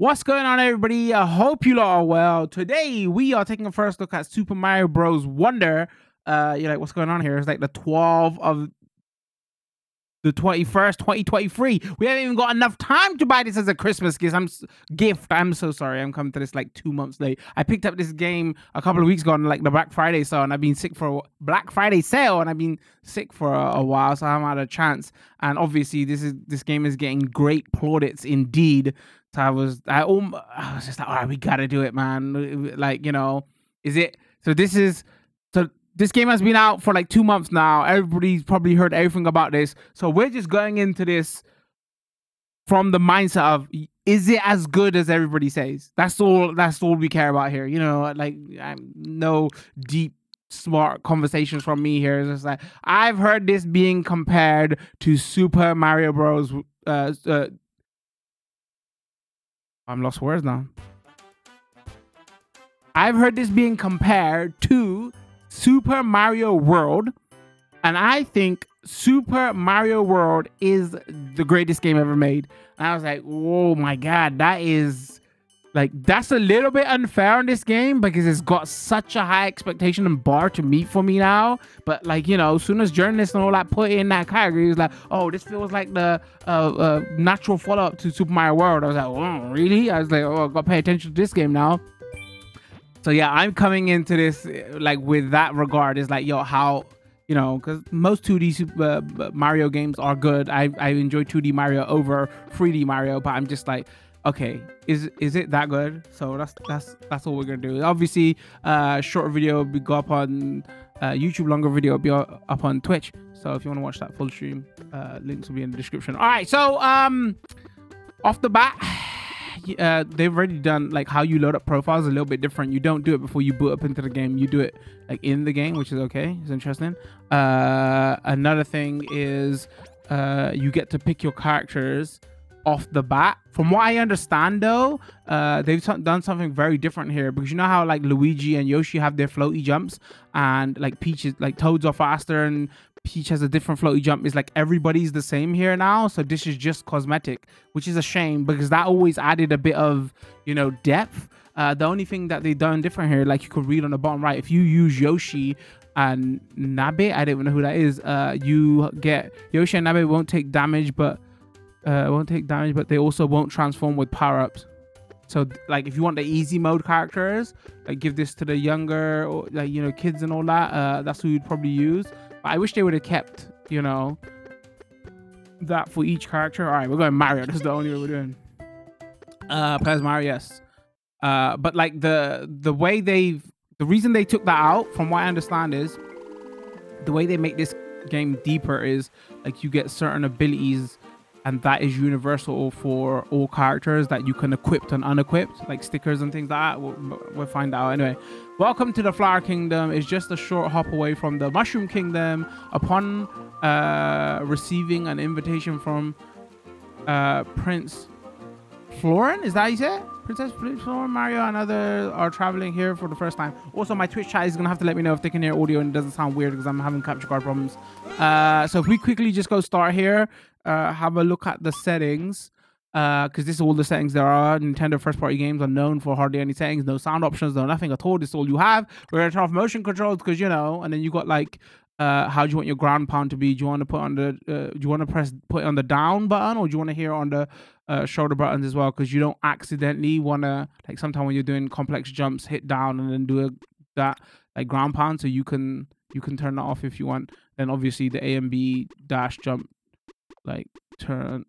What's going on, everybody? I hope you lot are well. Today we are taking a first look at Super Mario Bros Wonder. You're like, what's going on here? It's like the 12th of the 21st, 2023. We haven't even got enough time to buy this as a Christmas gift. I'm so sorry. I'm coming to this like 2 months late. I picked up this game a couple of weeks ago on like the Black Friday sale, and I've been sick for a Black Friday sale, and I've been sick for a while, so I haven't had a chance. And obviously, this game is getting great plaudits indeed. So I was just like, all right, we gotta do it, man. Like, you know, this game has been out for like 2 months now. Everybody's probably heard everything about this. So we're just going into this from the mindset of, is it as good as everybody says? That's all we care about here. You know, like, no deep, smart conversations from me here. It's just like, I've heard this being compared to Super Mario Bros. I'm lost words now. I've heard this being compared to Super Mario World, and I think Super Mario World is the greatest game ever made. And I was like, oh my God, that is like, that's a little bit unfair on this game because it's got such a high expectation and bar to meet for me now. But like, you know, as soon as journalists and all that put in that category, it was like, oh, this feels like the natural follow-up to Super Mario World. I was like, oh, really? I was like, oh, I've got to pay attention to this game now. So yeah, I'm coming into this like with that regard. It's like, yo, how, you know, because most 2D Super Mario games are good. I enjoy 2D Mario over 3D Mario, but I'm just like, okay, is it that good? So that's all we're gonna do. Obviously, short video will be go up on YouTube, longer video will be up on Twitch. So if you want to watch that full stream, links will be in the description. All right, so off the bat. They've already done like how you load up profiles a little bit different. You don't do it before you boot up into the game. You do it like in the game, which is okay. It's interesting. Another thing is you get to pick your characters off the bat. From what I understand, though, they've done something very different here, because you know how like Luigi and Yoshi have their floaty jumps, and like Toads are faster and Peach has a different floaty jump. It's like everybody's the same here now, so this is just cosmetic, which is a shame because that always added a bit of, you know, depth. The only thing that they've done different here, like you could read on the bottom right, if you use Yoshi and Nabbit, I don't know who that is, you get Yoshi and Nabbit won't take damage but they also won't transform with power-ups. So like if you want the easy mode characters, like give this to the younger, or like, you know, kids and all that, that's who you'd probably use. But I wish they would have kept, you know, that for each character. All right, we're going Mario. That's the only way we're doing. Players Mario, yes. But like the reason they took that out, from what I understand, is the way they make this game deeper is like you get certain abilities, and that is universal for all characters that you can equip and unequip, like stickers and things like that. We'll find out anyway. Welcome to the Flower Kingdom. It's just a short hop away from the Mushroom Kingdom. Upon receiving an invitation from Prince Florin, is that how you say it? Princess Peach, Mario, and others are traveling here for the first time. Also, my Twitch chat is going to have to let me know if they can hear audio and it doesn't sound weird because I'm having capture card problems. So if we quickly just go start here, have a look at the settings, because this is all the settings there are. Nintendo first-party games are known for hardly any settings, no sound options, no nothing at all. This is all you have. We're going to turn off motion controls because, you know, and then you got like, how do you want your ground pound to be? Do you want to put on the, do you want to put on the down button, or do you want to hear on the shoulder buttons as well? Because you don't accidentally want to, like sometimes when you're doing complex jumps, hit down and then do that like ground pound. So you can turn that off if you want. Then obviously the A and B dash jump, like turn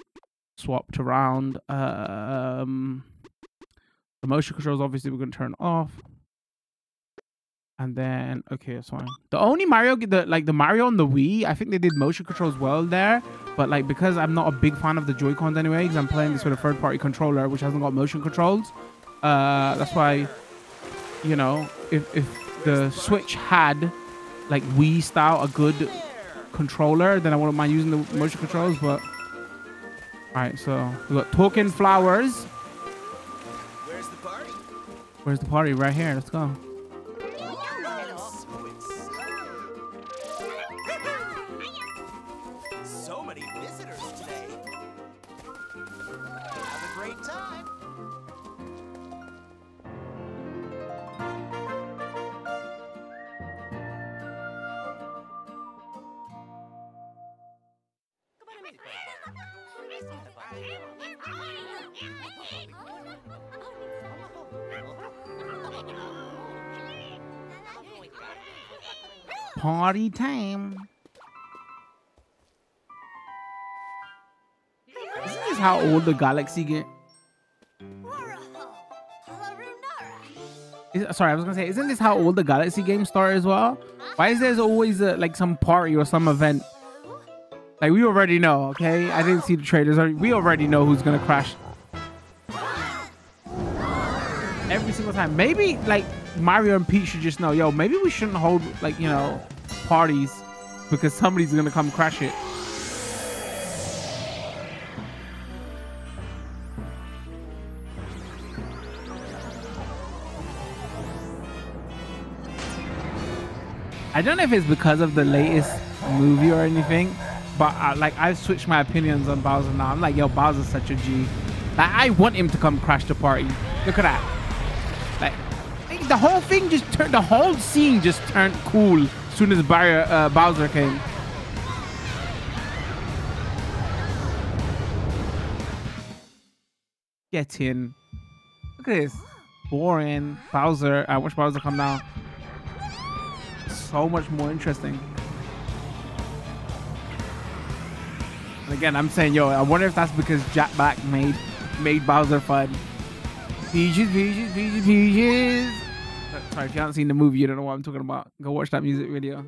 swapped around. The motion controls obviously we're gonna turn off. And then, okay, that's fine. The only Mario, the Mario on the Wii, I think they did motion controls well there, but like, because I'm not a big fan of the Joy-Cons anyway, because I'm playing this with a third-party controller, which hasn't got motion controls. That's why, you know, if the Switch had like Wii style, a good controller, then I wouldn't mind using the motion controls, but. All right, so we got talking flowers. Where's the party? Where's the party? Right here, let's go. Party time. Isn't this how old the galaxy get? Sorry, I was gonna say, isn't this how old the galaxy games start as well? Why is there always like some party or some event? Like, we already know, okay? I didn't see the traders. We already know who's gonna crash. Every single time. Maybe, like, Mario and Peach should just know, yo, maybe we shouldn't hold, like, you know, parties because somebody's gonna come crash it. I don't know if it's because of the latest movie or anything, but like, I've switched my opinions on Bowser now. I'm like, yo, Bowser's such a G. Like, I want him to come crash the party. Look at that. Like, the whole thing just turned, the whole scene just turned cool as soon as Bowser came. Get in. Look at this. Boring. Bowser. I wish Bowser come down. So much more interesting. And again, I'm saying, yo, I wonder if that's because Jack Black made Bowser fun. Peaches, peaches, peaches, peaches. Sorry, if you haven't seen the movie, you don't know what I'm talking about. Go watch that music video.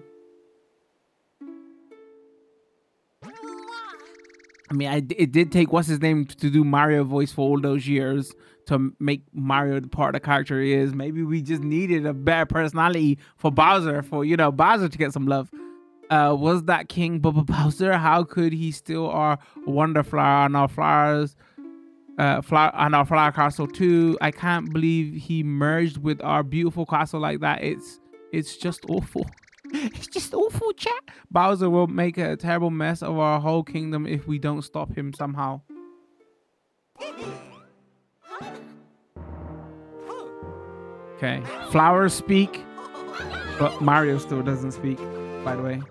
I mean, it did take what's his name to do Mario voice for all those years to make Mario the part of the character he is. Maybe we just needed a better personality for Bowser, for, you know, Bowser to get some love. Was that King Bubba Bowser? How could he steal our Wonder Flower and our flowers, and our flower castle too? I can't believe he merged with our beautiful castle like that. It's just awful. It's just awful, chat. Bowser will make a terrible mess of our whole kingdom if we don't stop him somehow. Okay. Flowers speak, but Mario still doesn't speak, by the way.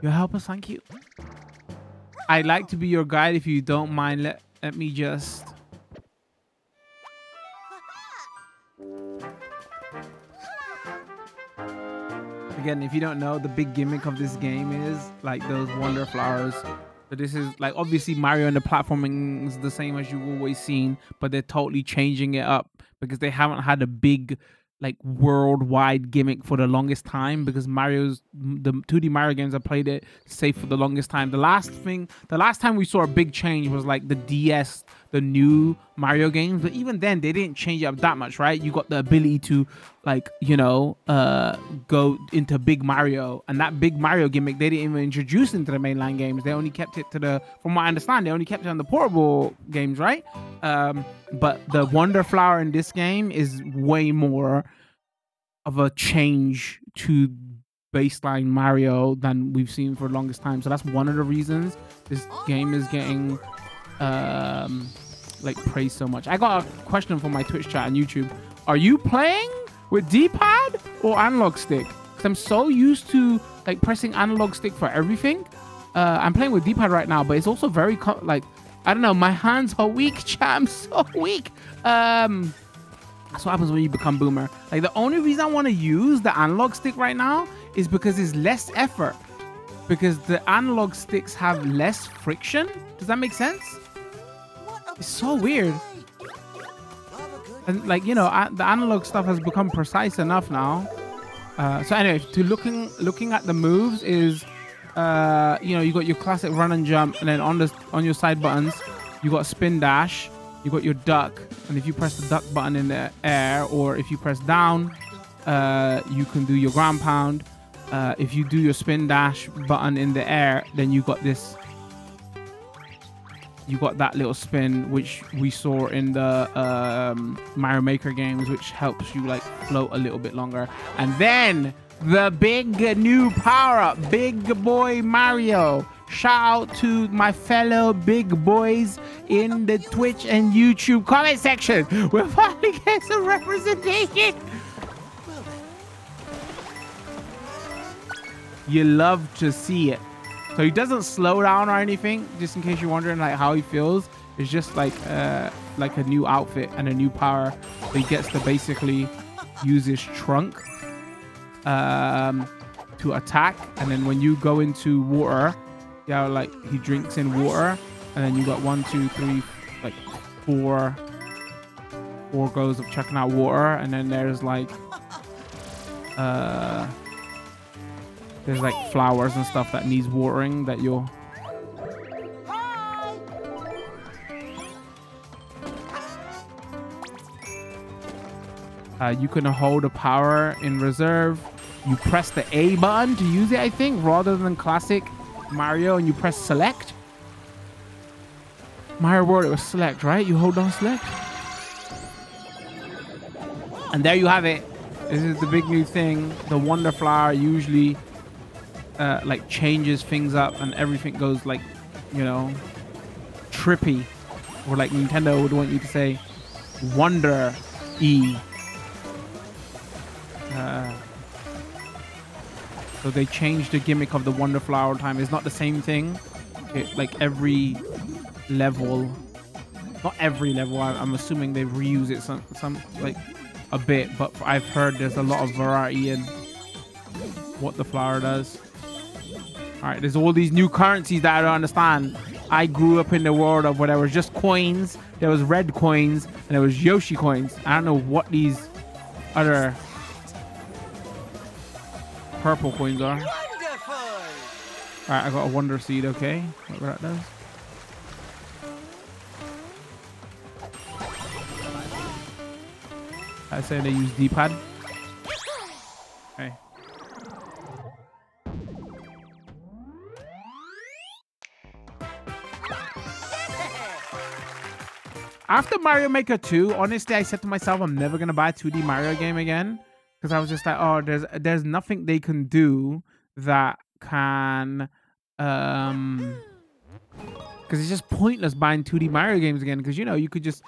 Your help us, thank you. I'd like to be your guide if you don't mind. Let me just... Again, if you don't know, the big gimmick of this game is like those wonder flowers. So this is like, obviously Mario and the platforming is the same as you've always seen, but they're totally changing it up because they haven't had a big like worldwide gimmick for the longest time, because the 2D Mario games I played it safe for the longest time. The last time we saw a big change was like the DS, the new Mario games, but even then they didn't change it up that much, right? You got the ability to, like, you know, go into Big Mario, and that Big Mario gimmick they didn't even introduce into the mainline games. They only kept it to the, from what I understand, they only kept it on the portable games, right? But the Wonder Flower in this game is way more of a change to baseline Mario than we've seen for the longest time. So that's one of the reasons this game is getting like praised so much. I got a question from my Twitch chat and YouTube. Are you playing with D-pad or analog stick? Because I'm so used to like pressing analog stick for everything. I'm playing with D-pad right now, but it's also very like, I don't know, my hands are weak, chat. I'm so weak. That's what happens when you become boomer. Like, the only reason I want to use the analog stick right now is because it's less effort, because the analog sticks have less friction. Does that make sense? It's so weird. And like, you know, the analog stuff has become precise enough now. So anyway, to looking at the moves is, you know, you got your classic run and jump, and then on your side buttons, you got spin dash, you got your duck, and if you press the duck button in the air, or if you press down, you can do your ground pound. If you do your spin dash button in the air, then you got this. You got that little spin, which we saw in the Mario Maker games, which helps you like float a little bit longer. And then the big new power-up, Big Boy Mario. Shout out to my fellow big boys in the Twitch and YouTube comment section. We're finally getting some representation. You love to see it. So he doesn't slow down or anything, just in case you're wondering like how he feels. It's just like a new outfit and a new power. So he gets to basically use his trunk to attack, and then when you go into water, yeah, like he drinks in water, and then you got 1, 2, 3, like four goes of chucking out water, and then there's like flowers and stuff that needs watering that you're... you can hold a power in reserve. You press the A button to use it, I think, rather than classic Mario, and you press select. Mario World, it was select, right? You hold on select. And there you have it. This is the big new thing. The Wonder Flower usually like changes things up and everything goes like, you know, trippy. Or like Nintendo would want you to say, Wonder E. So they changed the gimmick of the Wonder Flower time. It's not the same thing. It, like every level, not every level. I'm assuming they reuse it some like a bit, but I've heard there's a lot of variety in what the flower does. All right, there's all these new currencies that I don't understand. I grew up in the world of where there was just coins. There was red coins and there was Yoshi coins. I don't know what these other purple coins are. Wonderful. All right, I got a wonder seed. Okay, whatever that does. I say they use D-pad. Okay. After Mario Maker 2, honestly, I said to myself, I'm never gonna buy a 2D Mario game again. Because I was just like, oh, there's nothing they can do that can... Because it's just pointless buying 2D Mario games again. Because, you know, you could just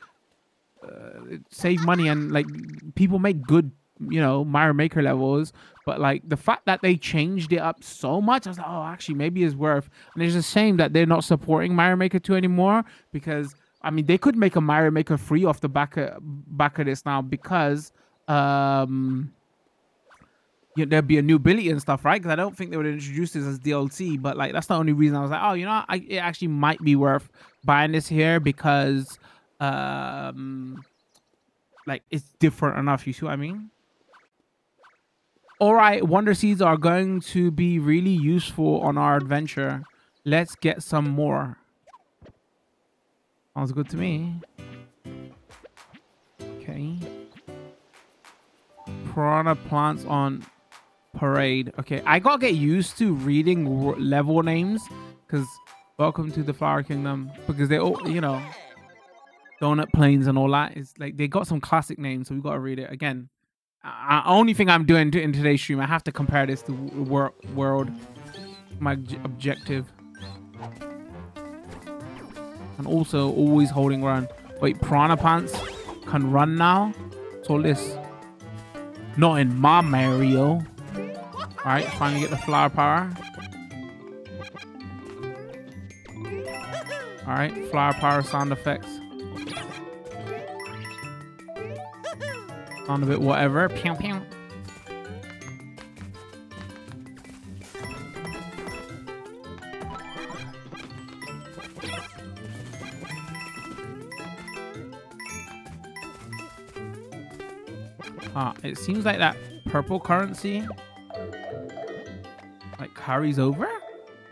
save money and, like, people make good, you know, Mario Maker levels. But, like, the fact that they changed it up so much, I was like, oh, actually, maybe it's worth. And it's a shame that they're not supporting Mario Maker 2 anymore. Because, I mean, they could make a Mario Maker 3 off the back of this now because... you know, there'd be a new ability and stuff, right? Because I don't think they would introduce this as DLC, but like that's the only reason I was like, oh, you know, it actually might be worth buying this here because like it's different enough. You see what I mean? All right, Wonder Seeds are going to be really useful on our adventure. Let's get some more. Sounds good to me. Okay. Piranha Plants on Parade. Okay, I gotta get used to reading level names, because welcome to the Flower Kingdom, because they all, you know, Donut Plains and all that is like, they got some classic names, so we gotta read it again. Only thing I'm doing in today's stream, I have to compare this to world, my objective, and also always holding run. Wait, Piranha Plants can run now? So this. Not in my Mario. Alright, finally get the flower power. Alright, flower power sound effects. Sound a bit whatever. Pew, pew. It seems like that purple currency like carries over.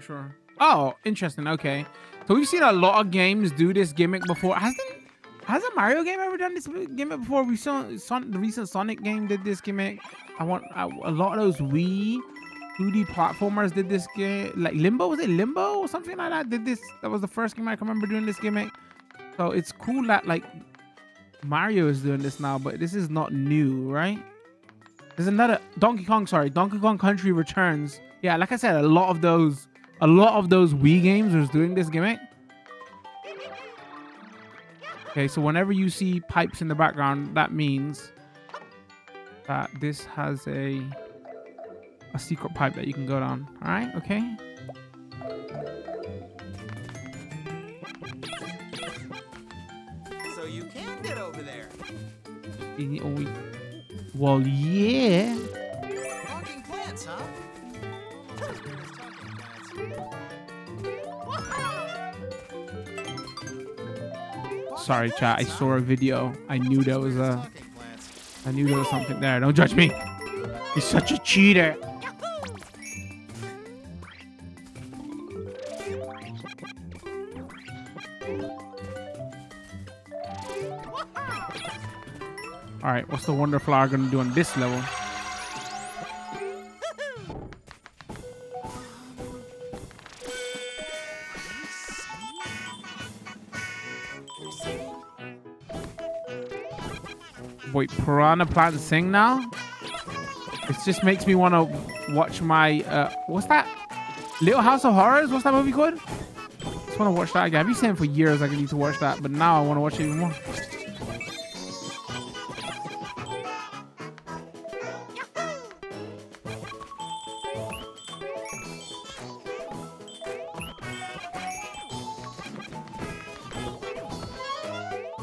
Sure. Oh, interesting. Okay, so we've seen a lot of games do this gimmick before. Has a Mario game ever done this gimmick before? We saw the recent Sonic game did this gimmick. A lot of those Wii 2D platformers did this game. Like Limbo, was it Limbo or something like that? Did this? That was the first game I can remember doing this gimmick. So it's cool that like Mario is doing this now, but this is not new, right? There's another Donkey Kong, sorry, Donkey Kong Country Returns. Yeah, like I said, a lot of those Wii games was doing this gimmick. Okay, so whenever you see pipes in the background, that means that this has a secret pipe that you can go down. All right, okay. You can get over there. Well, yeah. plants, huh? Almost as good as talking plants. Sorry, chat. I saw a video. I knew there was a. I knew there was something there. Don't judge me. He's such a cheater. All right, what's the Wonder Flower gonna do on this level? Wait, Piranha Plant sing now? This just makes me want to watch my what's that? Little House of Horrors? What's that movie called? I just want to watch that again. I've been saying for years I need to watch that, but now I want to watch it even more.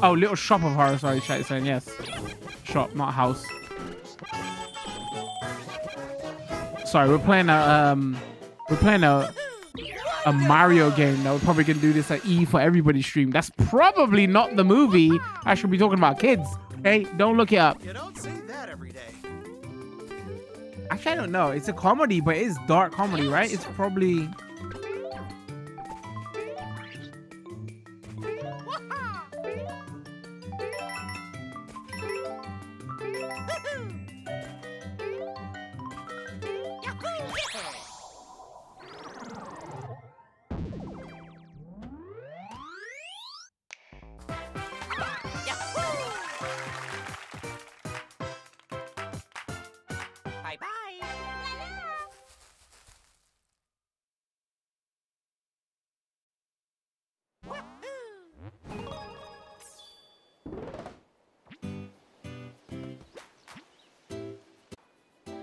Oh, Little Shop of Horrors. Sorry, chat is saying yes. Shop, not house. Sorry, we're playing a Mario game. Now we're probably gonna do this at E for Everybody stream. That's probably not the movie I should be talking about, kids. Hey, don't look it up. You don't say that every day. Actually, I don't know. It's a comedy, but it's dark comedy, right? It's probably.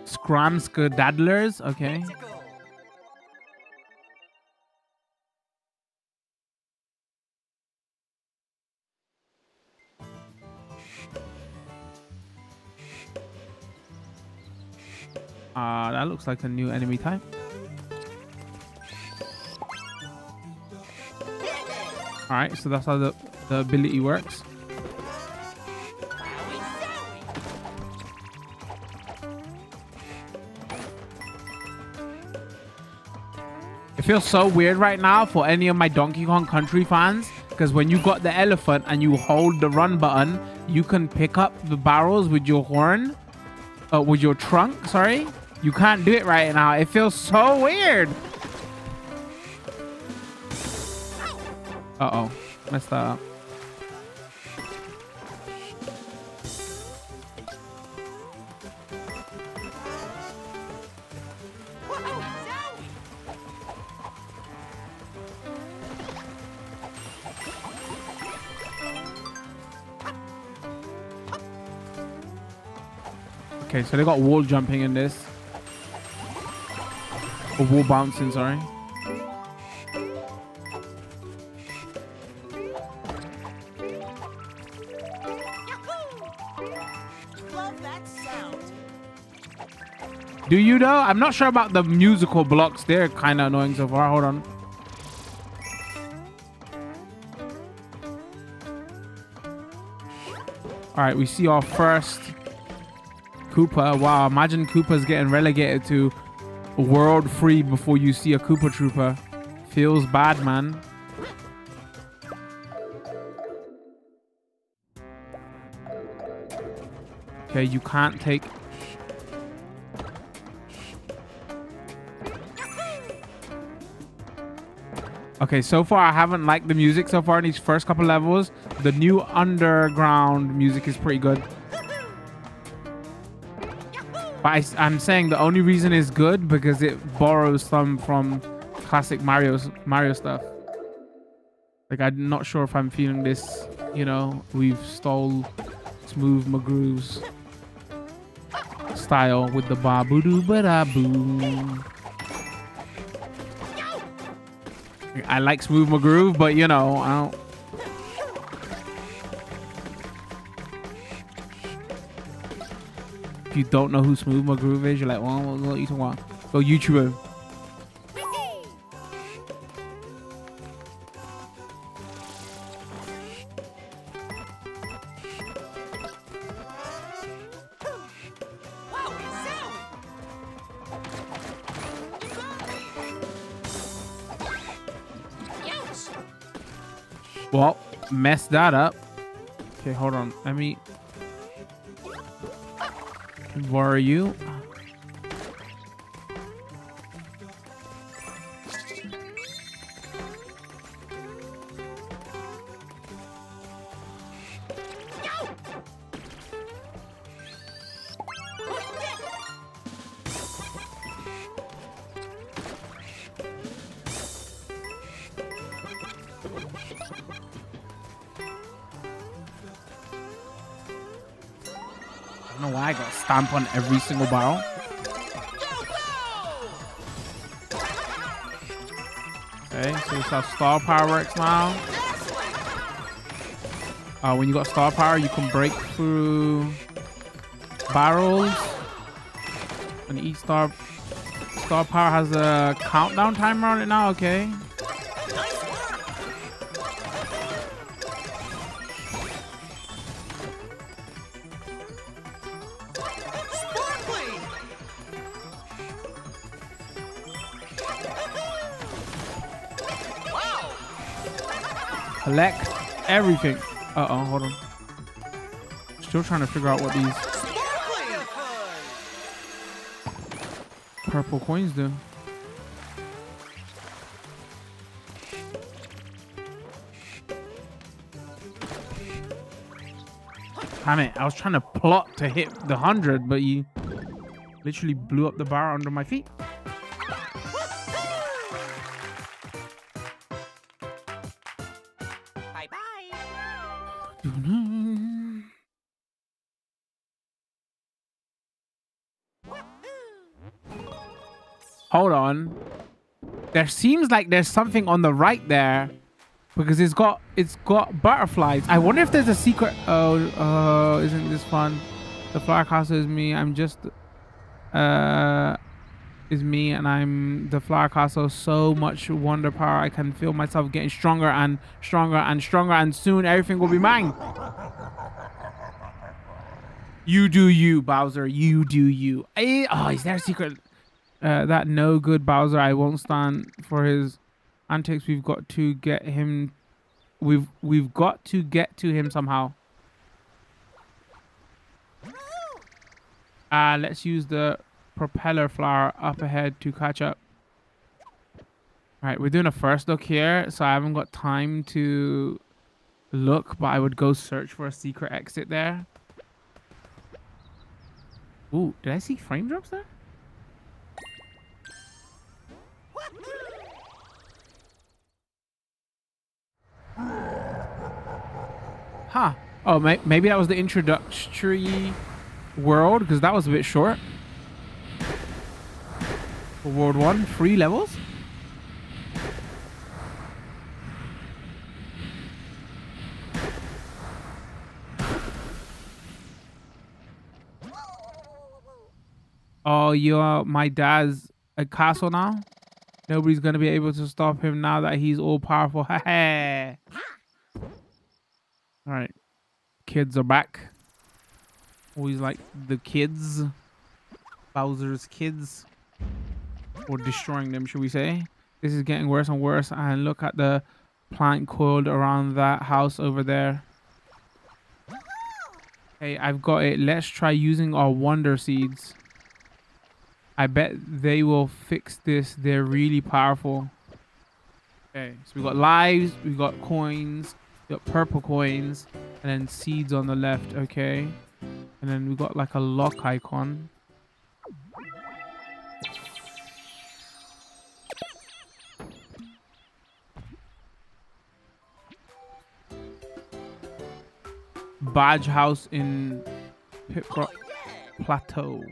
Scramskedaddlers, okay. That looks like a new enemy type. Alright, so that's how the ability works. It feels so weird right now for any of my Donkey Kong Country fans, because when you got the elephant and you hold the run button, you can pick up the barrels with your horn, with your trunk, sorry. You can't do it right now. It feels so weird. Uh-oh, messed that up. Okay, so they got wall jumping in this. Or wall bouncing, sorry. Love that sound. Do you though? I'm not sure about the musical blocks. They're kind of annoying so far. Hold on. All right, we see our first Koopa. Wow, imagine Koopa's getting relegated to World 3 before you see a Koopa Trooper. Feels bad, man. Okay, you can't take... Okay, so far I haven't liked the music so far in these first couple levels. The new underground music is pretty good. But I'm saying the only reason it's good because it borrows some from classic Mario stuff. Like, I'm not sure if I'm feeling this, you know, we've stole Smooth McGroove's style with the ba-boo-doo-ba-da-boo. I like Smooth McGroove, but, you know, I don't... if you don't know who Smooth McGroove is, you're like, well, what you talking about? Go YouTube him. Well, messed that up. Okay, hold on. Let me borrow you. Stamp on every single barrel. Okay, so it's our star power works now. When you got star power, you can break through barrels, and each star power has a countdown timer on it now. Okay. Collect everything. Uh-oh, hold on. Still trying to figure out what these purple coins do. Damn it, I was trying to plot to hit the 100, but you literally blew up the bar under my feet. Hold on. There seems like there's something on the right there because it's got butterflies. I wonder if there's a secret. Oh, isn't this fun? The flower castle is me. I'm just is me, and I'm the flower castle. So much wonder power. I can feel myself getting stronger and stronger and stronger, and soon everything will be mine. You do you, Bowser. You do you. Oh, is there a secret? That no good Bowser, I won't stand for his antics. We've got to get him. We've got to get to him somehow. Let's use the propeller flower up ahead to catch up. Alright, we're doing a first look here, so I haven't got time to look, but I would go search for a secret exit there. Ooh, did I see frame drops there? Huh. Oh, maybe that was the introductory world, because that was a bit short. For world 1, 3 levels. Oh, you're my dad's a castle now? Nobody's going to be able to stop him now that he's all powerful. Ha. All right, kids are back. Always like the kids, Bowser's kids, or destroying them, should we say? This is getting worse and worse. And look at the plant coiled around that house over there. Hey, I've got it. Let's try using our wonder seeds. I bet they will fix this. They're really powerful. Okay, so we got lives, we got coins. Got purple coins and then seeds on the left, okay. And then we got like a lock icon. Badge house in Pipe-Rock Plateau.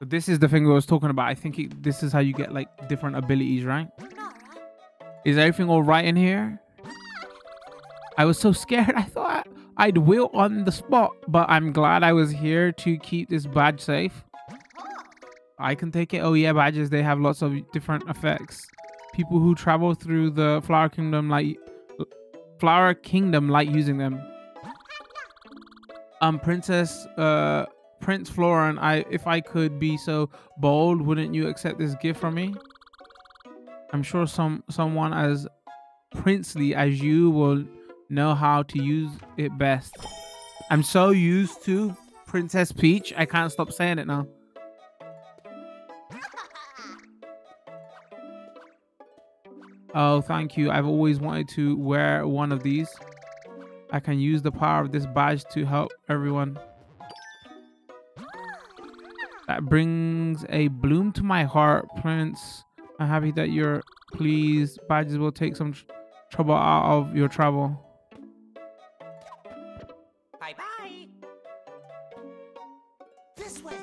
So this is the thing I was talking about. I think this is how you get like different abilities, right? Is everything all right in here? I was so scared. I thought I'd will on the spot, but I'm glad I was here to keep this badge safe. I can take it. Oh yeah, badges, they have lots of different effects. People who travel through the Flower Kingdom like using them. Prince Florin, if I could be so bold, wouldn't you accept this gift from me? I'm sure someone as princely as you will know how to use it best. I'm so used to Princess Peach, I can't stop saying it now. Oh, thank you. I've always wanted to wear one of these. I can use the power of this badge to help everyone. That brings a bloom to my heart, Prince. I'm happy that you're pleased. Badges will take some trouble out of your travel. Bye-bye. This way.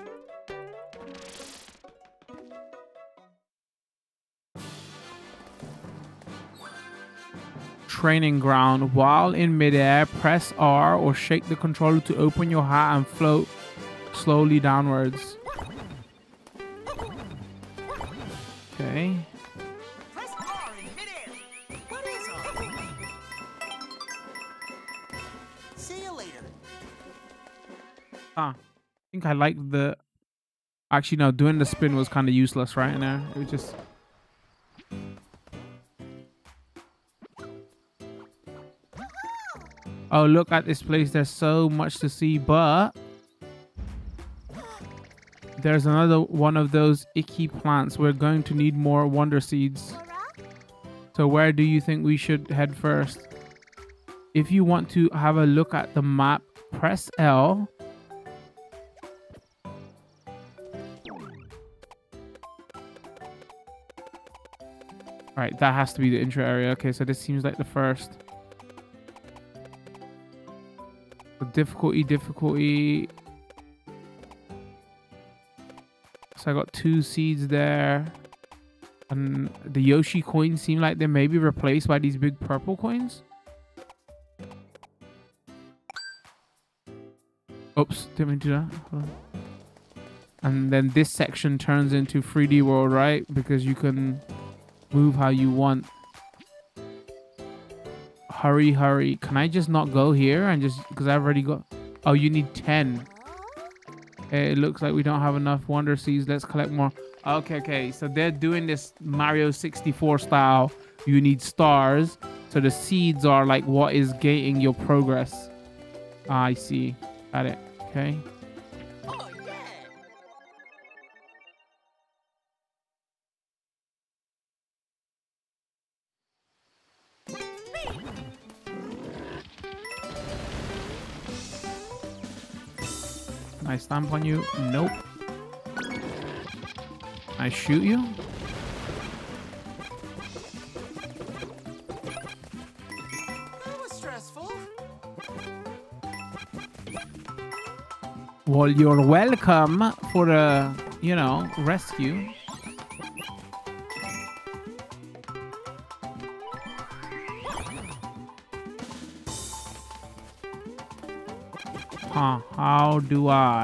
Training ground. While in midair, press R or shake the controller to open your hat and float slowly downwards. Okay. Press R in midair. What is R? See you later. Ah, I think I like the. Actually, no, doing the spin was kind of useless right in there. It was just. Oh, look at this place. There's so much to see, but there's another one of those icky plants. We're going to need more wonder seeds. So where do you think we should head first? If you want to have a look at the map, press L. All right, that has to be the intro area. Okay, so this seems like the first. Difficulty. So I got 2 seeds there. And the Yoshi coins seem like they may be replaced by these big purple coins. Oops, didn't mean to do that. And then this section turns into 3D world, right? Because you can move how you want. Hurry, hurry. Can I just not go here and just... Because I've already got... Oh, you need 10. It looks like we don't have enough Wonder Seeds. Let's collect more. Okay, okay. So they're doing this Mario 64 style. You need stars. So the seeds are like what is gating your progress. Ah, I see. Got it. Okay. Oh, yeah. I stamp on you. Nope. I shoot you. That was stressful. Well, you're welcome for the, you know, rescue. How do I?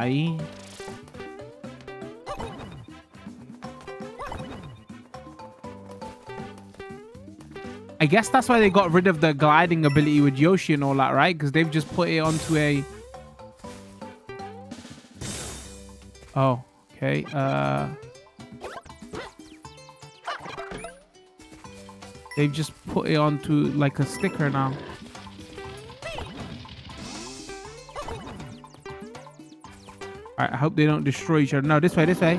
I guess that's why they got rid of the gliding ability with Yoshi and all that, right? Because they've just put it onto a... Oh, okay. They've just put it onto like a sticker now. Alright, I hope they don't destroy each other. No, this way, this way.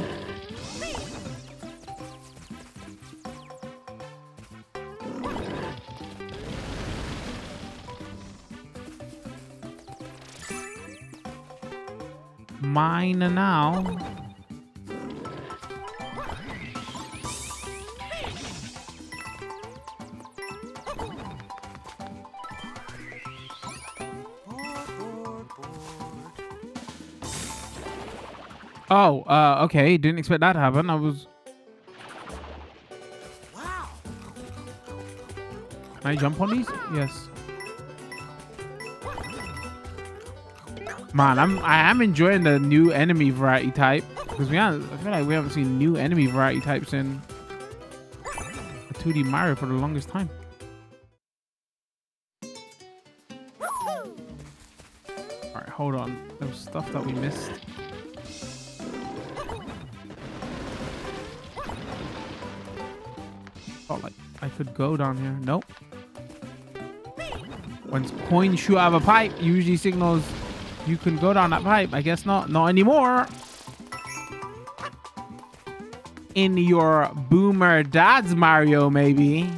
Mine now. Oh, okay. Didn't expect that to happen. I was... Wow. Can I jump on these? Yes. Man, I am enjoying the new enemy variety type, because I feel like we haven't seen new enemy variety types in 2D Mario for the longest time. Alright, hold on. There's stuff that we missed. Felt like I could go down here. Nope. When coins shoot out of a pipe, usually signals you can go down that pipe. I guess not. Not anymore. In your boomer dad's Mario, maybe.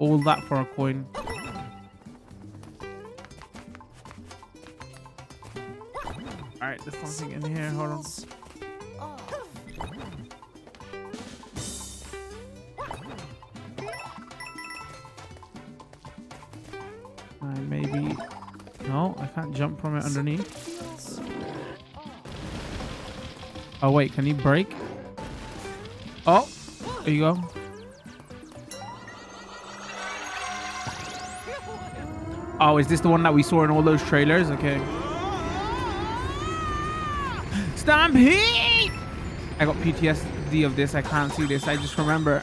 All that for a coin. Alright, there's something in here, hold on. Maybe... No, I can't jump from it underneath. Oh wait, can he break? Oh! There you go. Oh, is this the one that we saw in all those trailers? Okay. Stampede! I got PTSD of this. I can't see this. I just remember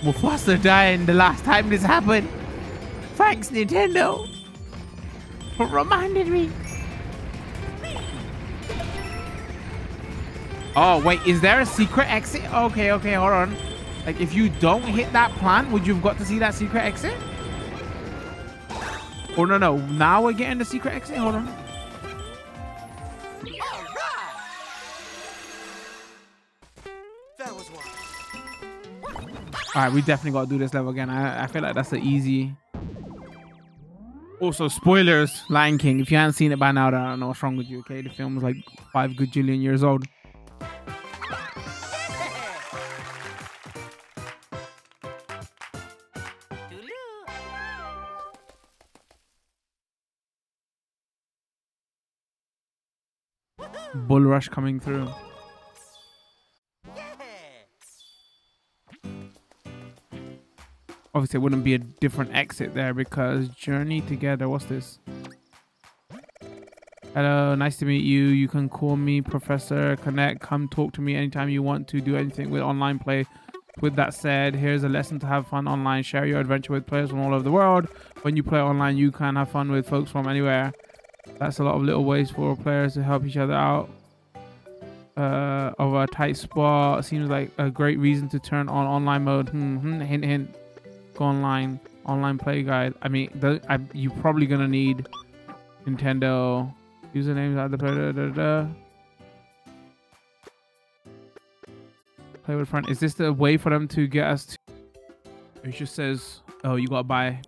Mufasa dying the last time this happened. Thanks, Nintendo, for reminding me. Oh, wait. Is there a secret exit? Okay, okay. Hold on. Like, if you don't hit that plant, would you have got to see that secret exit? Oh, no, no. Now we're getting the secret exit. Hold on. That was one. All right, we definitely got to do this level again. I feel like that's an easy... Also, spoilers, Lion King. If you haven't seen it by now, then I don't know what's wrong with you, okay? The film is like 5 gajillion years old. Bull rush coming through. Obviously, it wouldn't be a different exit there because journey together. What's this? Hello, nice to meet you. You can call me Professor Connect. Come talk to me anytime you want to do anything with online play. With that said, here's a lesson to have fun online. Share your adventure with players from all over the world. When you play online, you can have fun with folks from anywhere. That's a lot of little ways for players to help each other out of a tight spot. Seems like a great reason to turn on online mode. Hint, hint. Go online. Online play guide. I mean, you're probably going to need Nintendo usernames. Play with friend. Is this the way for them to get us to... It just says, oh, you got to buy...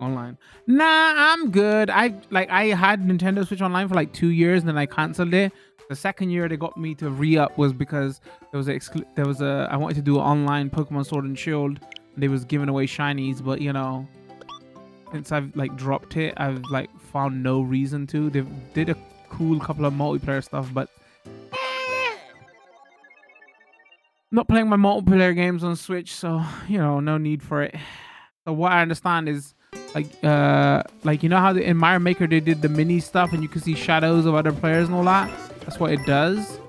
online. Nah, I'm good. I had Nintendo Switch Online for like 2 years and then I cancelled it. The second year they got me to re-up was because there was a I wanted to do an online Pokemon Sword and Shield. They was giving away shinies, but you know, since I've like dropped it, I've like found no reason to. They did a cool couple of multiplayer stuff, but not playing my multiplayer games on Switch, so you know, no need for it. So what I understand is like you know how in Mario Maker they did the mini stuff and you can see shadows of other players and all that? That's what it does.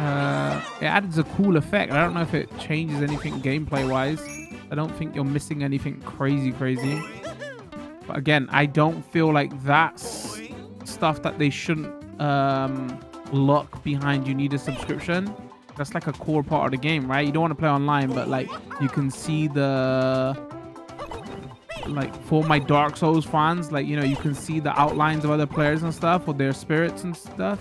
It adds a cool effect. I don't know if it changes anything gameplay wise. I don't think you're missing anything crazy. But again, I don't feel like that's stuff that they shouldn't lock behind you need a subscription. That's like a core part of the game, right? You don't want to play online, but like you can see the... Like for my Dark Souls fans, like you know, you can see the outlines of other players and stuff, or their spirits and stuff.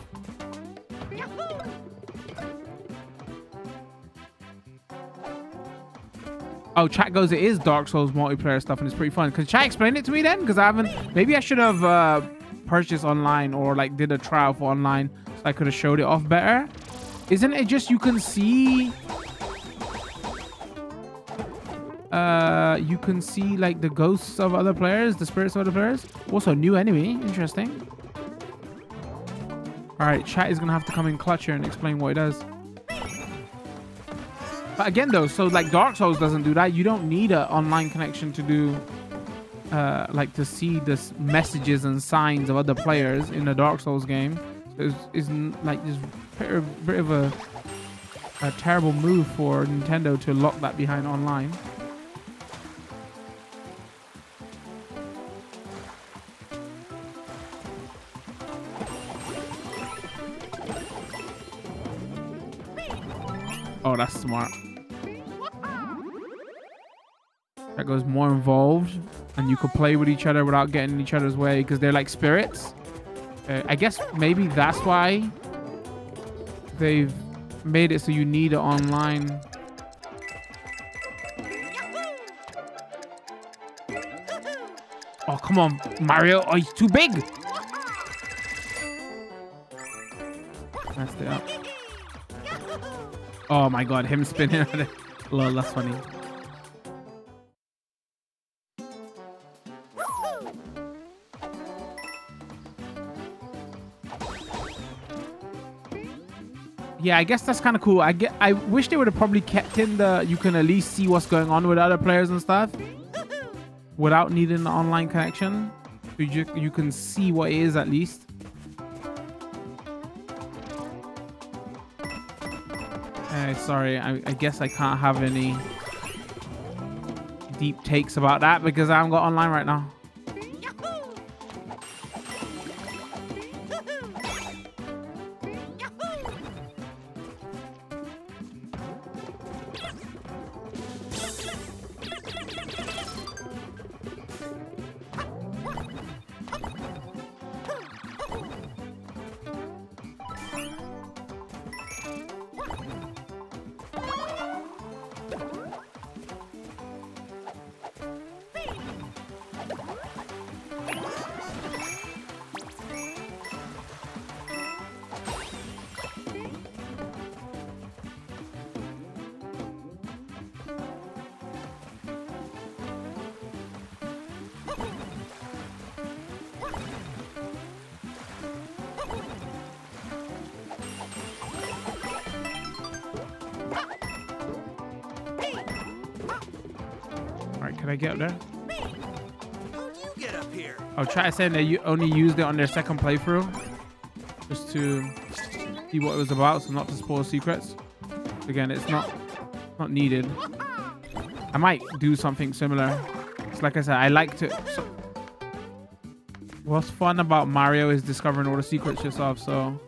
Oh, chat goes, it is Dark Souls multiplayer stuff, and it's pretty fun. Can chat explain it to me then? Because I haven't. Maybe I should have purchased online or like did a trial for online, so I could have showed it off better. Isn't it just you can see? You can see like the ghosts of other players, the spirits of other players. Also, new enemy. Interesting. All right, chat is gonna have to come in clutch here and explain what it does. But again, though, so like Dark Souls doesn't do that. You don't need an online connection to do like to see the messages and signs of other players in the Dark Souls game. So it's like this bit of a terrible move for Nintendo to lock that behind online. Oh, that's smart. That goes more involved, and you could play with each other without getting in each other's way because they're like spirits. I guess maybe that's why they've made it so you need an online. Oh, come on, Mario. Oh, he's too big. Messed it up. Oh my god, him spinning at it. Lol, that's funny. Yeah, I guess that's kind of cool. I wish they would have probably kept in the you can at least see what's going on with other players and stuff without needing the online connection. You can see what it is at least. Sorry, I guess I can't have any deep takes about that because I haven't got online right now. Get up there. I'll try saying that you only used it on their second playthrough just to see what it was about, so not to spoil secrets. Again, it's not needed. I might do something similar. It's like I said, I like to. So, what's fun about Mario is discovering all the secrets yourself. So,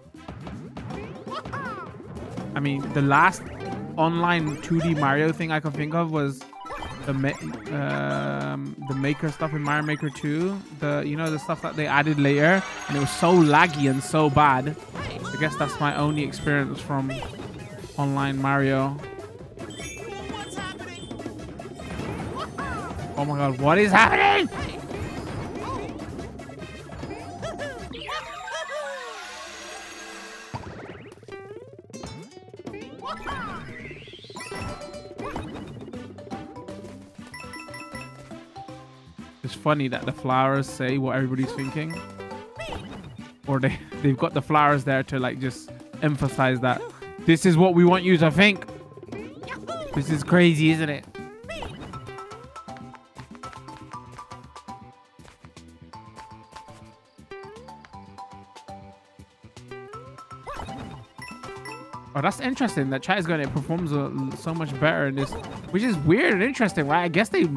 I mean, the last online 2D Mario thing I can think of was the maker stuff in Mario Maker 2, the stuff that they added later, and it was so laggy and so bad. I guess that's my only experience from online Mario. Oh my god, what is happening? Funny that the flowers say what everybody's thinking, or they've got the flowers there to like just emphasize that this is what we want you to think. This is crazy, isn't it? Oh, that's interesting that chat is going to perform so much better in this, which is weird and interesting, right? I guess they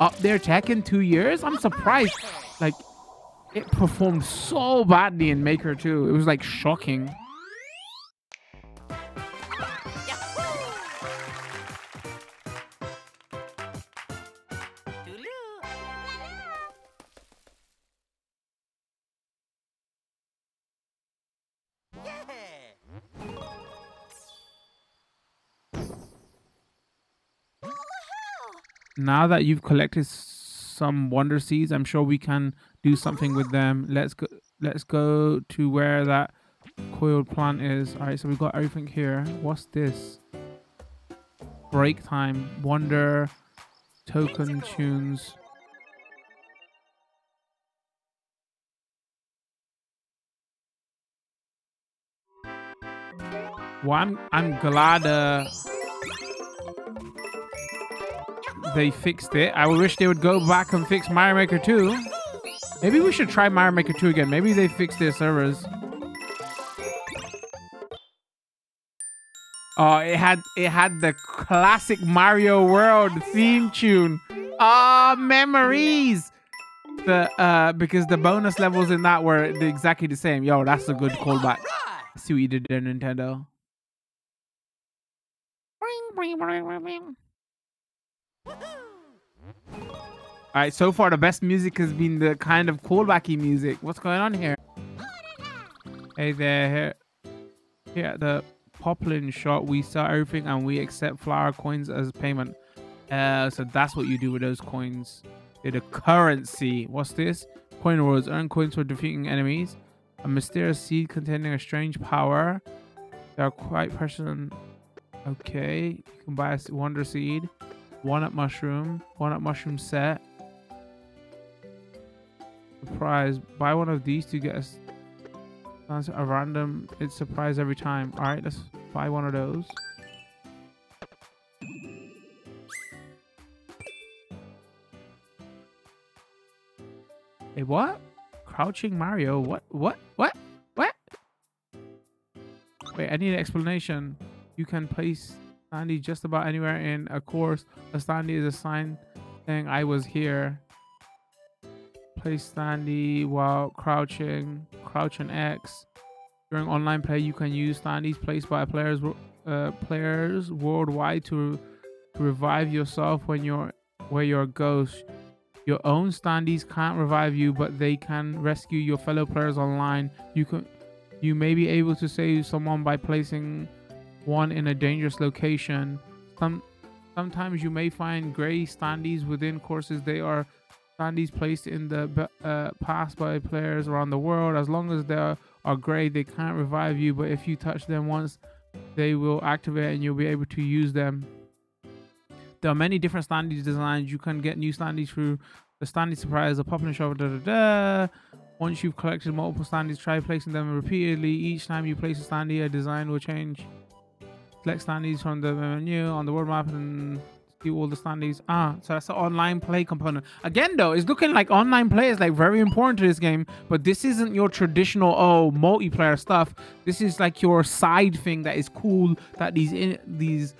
up their tech in 2 years. I'm surprised. Like, it performed so badly in Maker 2. It was like shocking. Now that you've collected some wonder seeds, I'm sure we can do something with them. Let's go to where that coiled plant is. All right, so we've got everything here. What's this? Break time, wonder, Token tunes. Well, I'm glad they fixed it. I wish they would go back and fix Mario Maker 2. Maybe we should try Mario Maker 2 again. Maybe they fixed their servers. Oh, it had the classic Mario World theme tune. Ah, oh, memories. The because the bonus levels in that were exactly the same. Yo, that's a good callback. See what you did there, Nintendo. Alright, so far the best music has been the kind of callbacky music. What's going on here? Hey there, here at the Poplin shop, we sell everything and we accept flower coins as payment. So that's what you do with those coins. They're the currency. What's this? Coin rewards. Earn coins for defeating enemies. A mysterious seed containing a strange power. They are quite person. Okay, you can buy a wonder seed. Walnut mushroom set. Surprise. Buy one of these to get us. That's a random. It's surprise every time. All right, let's buy one of those. Hey, what? Crouching Mario? What? Wait, I need an explanation. You can place Sandy just about anywhere in a course. A Sandy is a sign saying I was here. Place Sandy while crouching. Crouch and X. During online play, you can use Sandies placed by players worldwide to revive yourself when you're a ghost. Your own standees can't revive you, but they can rescue your fellow players online. You may be able to save someone by placing one in a dangerous location. Sometimes you may find gray standees within courses. They are standees placed in the past by players around the world. As long as they are gray, they can't revive you, but if you touch them once, they will activate and you'll be able to use them. There are many different standees designs. You can get new standees through the standee surprise, the popular shop, Once you've collected multiple standees, try placing them repeatedly. Each time you place a standee, a design will change. Select standees from the menu on the world map and see all the standees. Ah, so that's the online play component. Again, though, it's looking like online play is like very important to this game, but this isn't your traditional, oh, multiplayer stuff. This is like your side thing that is cool that these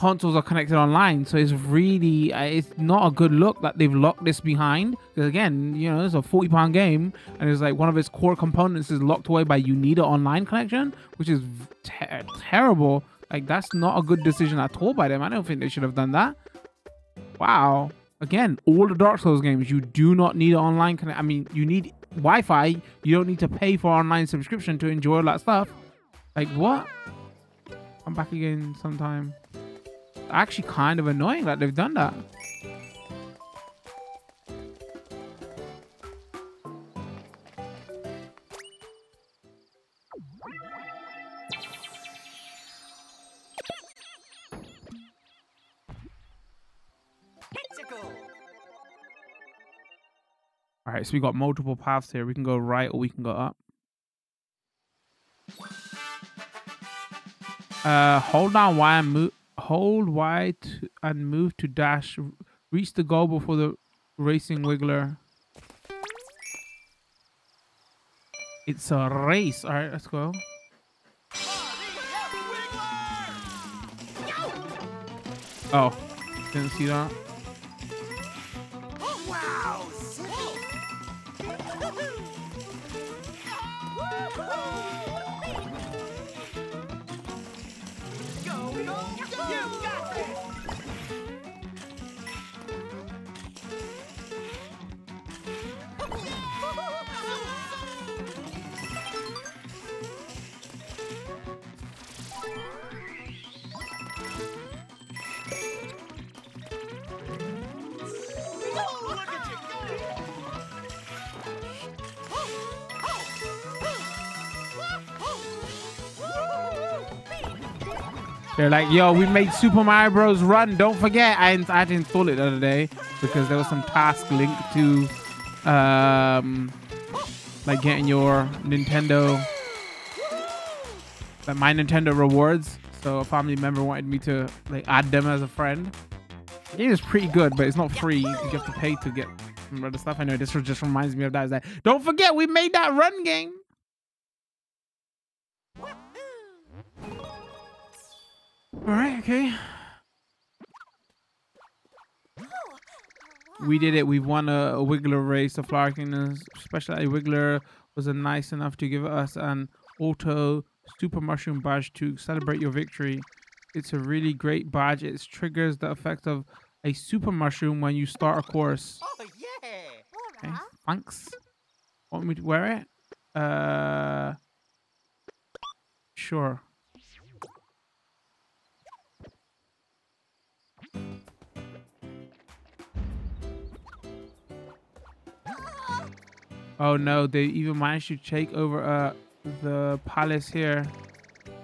consoles are connected online, so it's really it's not a good look that they've locked this behind, because again, you know, it's a 40-pound game and it's like one of its core components is locked away by you need an online connection, which is terrible. Like, that's not a good decision at all by them. I don't think they should have done that. Wow. Again, all the Dark Souls games, you do not need an online connect. I mean, you need Wi-Fi. You don't need to pay for online subscription to enjoy all that stuff. Like, what? I'm back again sometime. Actually kind of annoying that they've done that. All right, so we got multiple paths here. We can go right or we can go up. Hold down Y and move. Hold Y and move to dash. Reach the goal before the racing Wiggler. It's a race. All right, let's go. Oh, didn't see that. They're like, yo, we made Super Mario Bros Run. Don't forget. I had to install it the other day because there was some task linked to like getting your Nintendo, like my Nintendo rewards. So a family member wanted me to like add them as a friend. The game is pretty good, but it's not free. You have to pay to get some other stuff. I know this just reminds me of that. It's like, don't forget, we made that run game. All right, okay. We did it. We won a Wiggler race. The Flower Kingdom Specialty Wiggler was nice enough to give us an auto Super Mushroom badge to celebrate your victory. It's a really great badge. It triggers the effect of a Super Mushroom when you start a course. Oh, yeah. Okay, thanks. Want me to wear it? Sure. Oh no, they even managed to take over the palace here.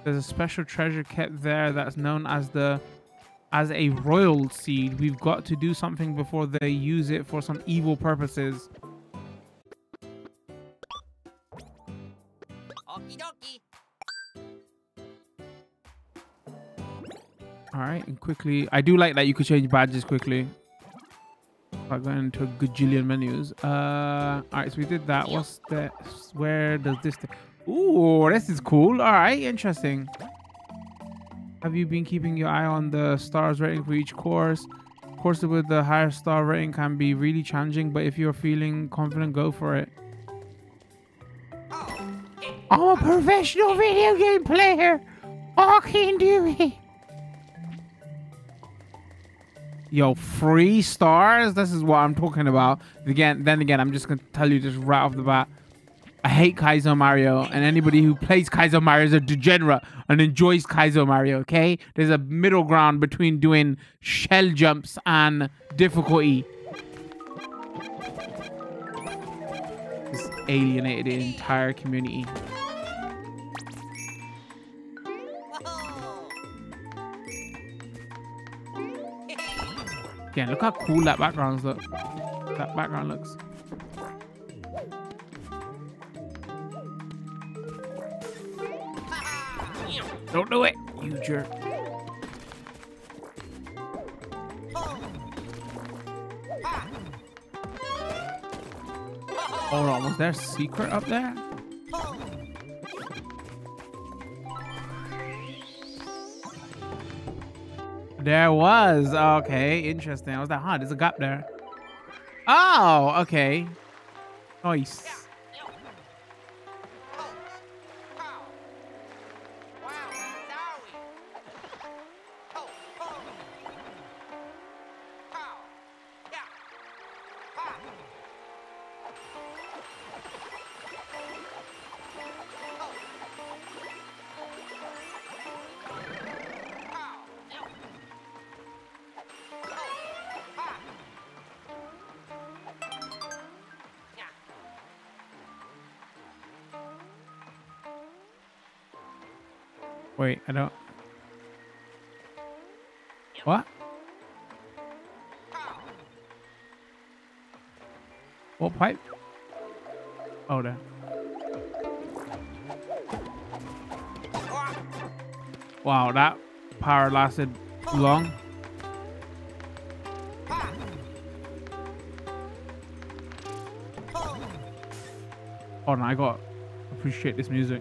There's a special treasure kept there that's known as a royal seed. We've got to do something before they use it for some evil purposes. Alright, and quickly. I do like that you could change badges quickly. I'm going into a gajillion menus. Alright, so we did that. What's that? Where does this thing? Ooh, this is cool. Alright, interesting. Have you been keeping your eye on the stars rating for each course? Courses with the higher star rating can be really challenging, but if you're feeling confident, go for it. I'm a professional video game player. I can do it. Yo, 3 stars? This is what I'm talking about. Again, then again, I'm just going to tell you just right off the bat. I hate Kaizo Mario, and anybody who plays Kaizo Mario is a degenerate and enjoys Kaizo Mario, okay? There's a middle ground between doing shell jumps and difficulty. Just alienated the entire community. Again, look how cool that background looks. That background looks. Don't do it, you jerk. Hold on, was there a secret up there? There was. Okay, interesting. I was like, huh, there's a gap there. Oh, okay. Nice. Wait, I don't... What? What pipe? Oh, there. Wow, that power lasted long. Oh, no, I got... appreciate this music.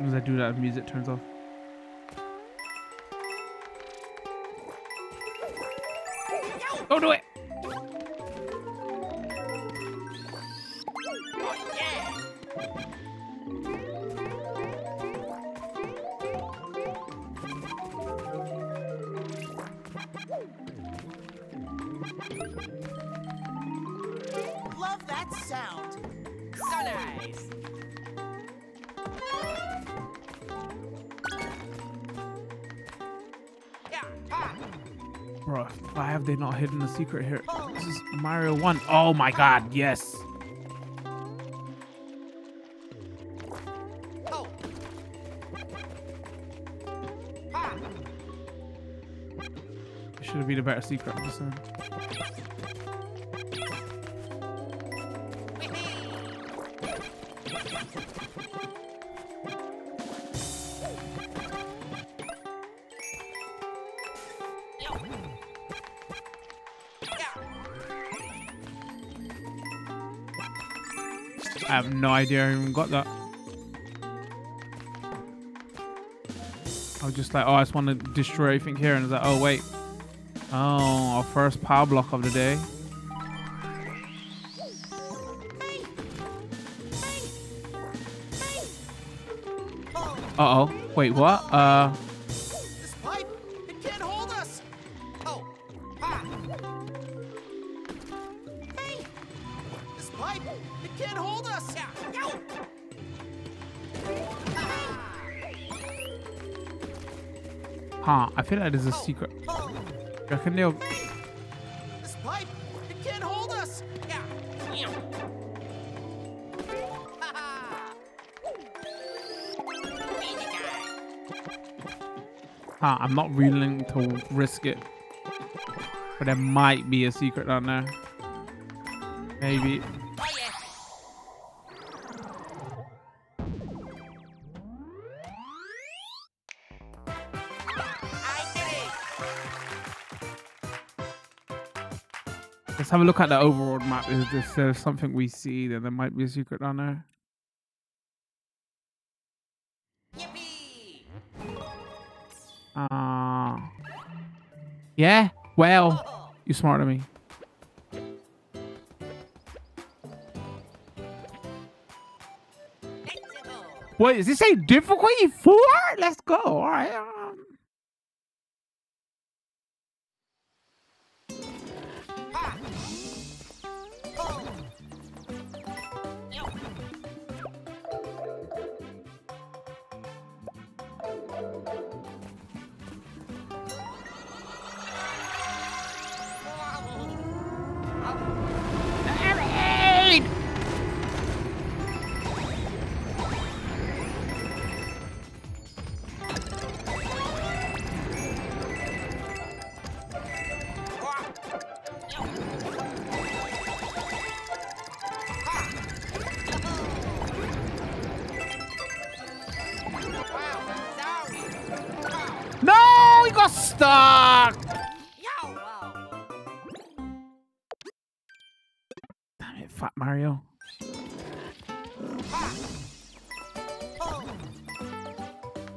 As soon as I do that, music turns off. Don't do it! They're not hidden a secret here. This is Mario 1. Oh my god, yes. Should have been a better secret episode. I have no idea I even got that. I was just like, oh, I just want to destroy everything here. And I was like, oh, wait. Oh, our first power block of the day. Uh-oh. Wait, what? This pipe, it can't hold us. Oh. Ah. This pipe, it can't hold us. Ow. Huh, I feel like there's a secret. I reckon they'll... This pipe, it can't hold us. Yeah. Huh, I'm not willing to risk it. But there might be a secret down there. Maybe. Let's have a look at the overworld map. Is this something we see? Then there might be a secret down there. Yippee! Yeah? Well, oh. You're smarter than me. What, is this a difficulty 4? Let's go. All right.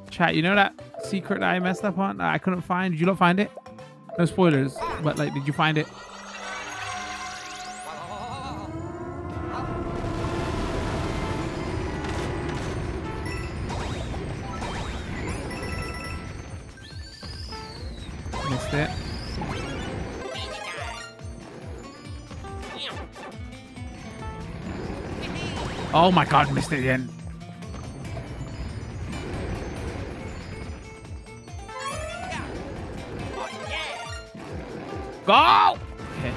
Chat, you know that secret that I messed up on that I couldn't find? Did you not find it? No spoilers, but like, did you find it? Missed it. Oh my god, missed it again. Go! Okay.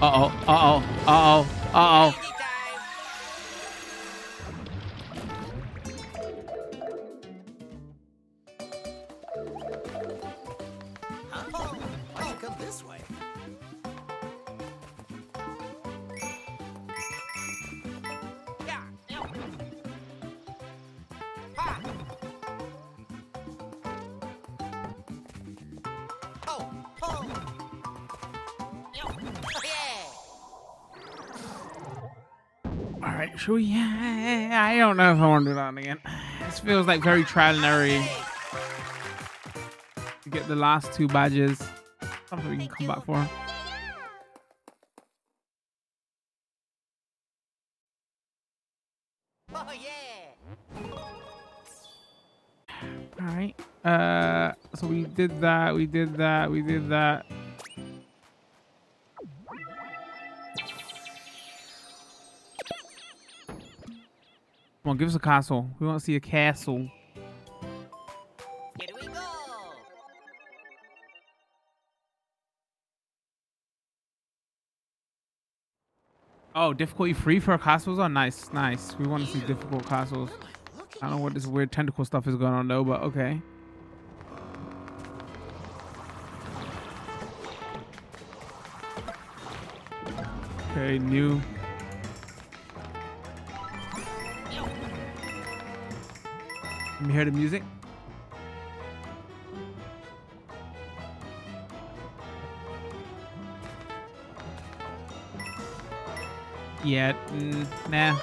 Uh-oh, uh-oh, uh-oh, uh-oh. Oh, yeah, I don't know if I want to do that again. This feels like very trial and error. You get the last 2 badges. Something we can come back for. Oh, yeah. All right. So we did that. We did that. We did that. Come on, give us a castle. We want to see a castle. Here we go. Oh, difficulty free for castles? Oh, nice, nice. We want to see difficult castles. I don't know what this weird tentacle stuff is going on though, but okay. Okay, new. Let me hear the music. Yeah, nah.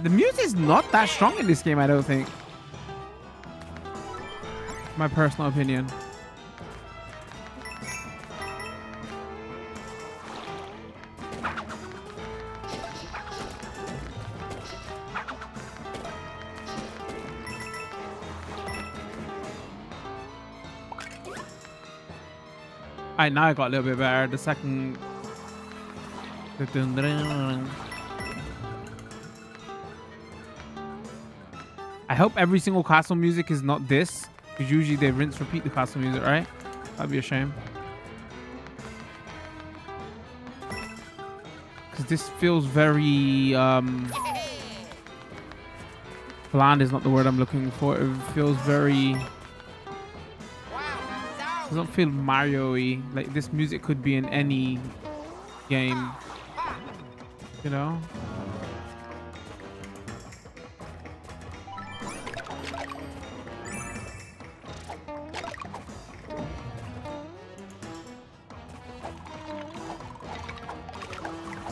The music's not that strong in this game, I don't think. My personal opinion. All right, now I got a little bit better. The second... I hope every single castle music is not this, because usually they rinse repeat the castle music, right? That'd be a shame. Because this feels very... bland is not the word I'm looking for. It feels very... I don't feel Mario-y. Like, this music could be in any game, you know?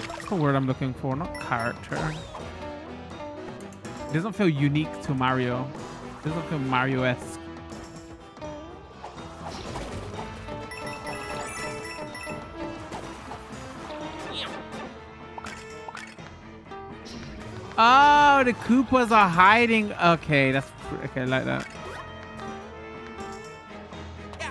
That's the word I'm looking for, not character. It doesn't feel unique to Mario. It doesn't feel Mario-esque. Oh, the Koopas are hiding. Okay, that's okay. I like that. Yeah.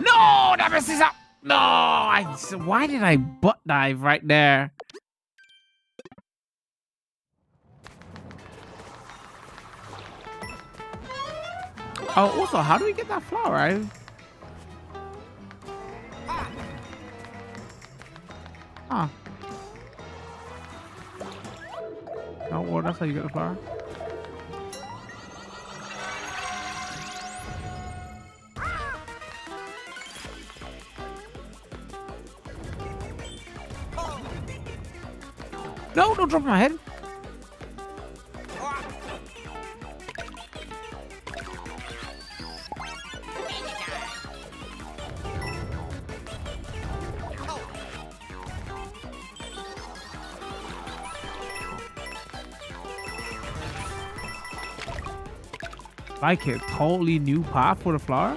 No, that messes up. No, why did I butt dive right there? Oh, also, how do we get that flower? Ah. Oh, well, that's how you get the flower. No, don't drop my head. Like a totally new path for the flower.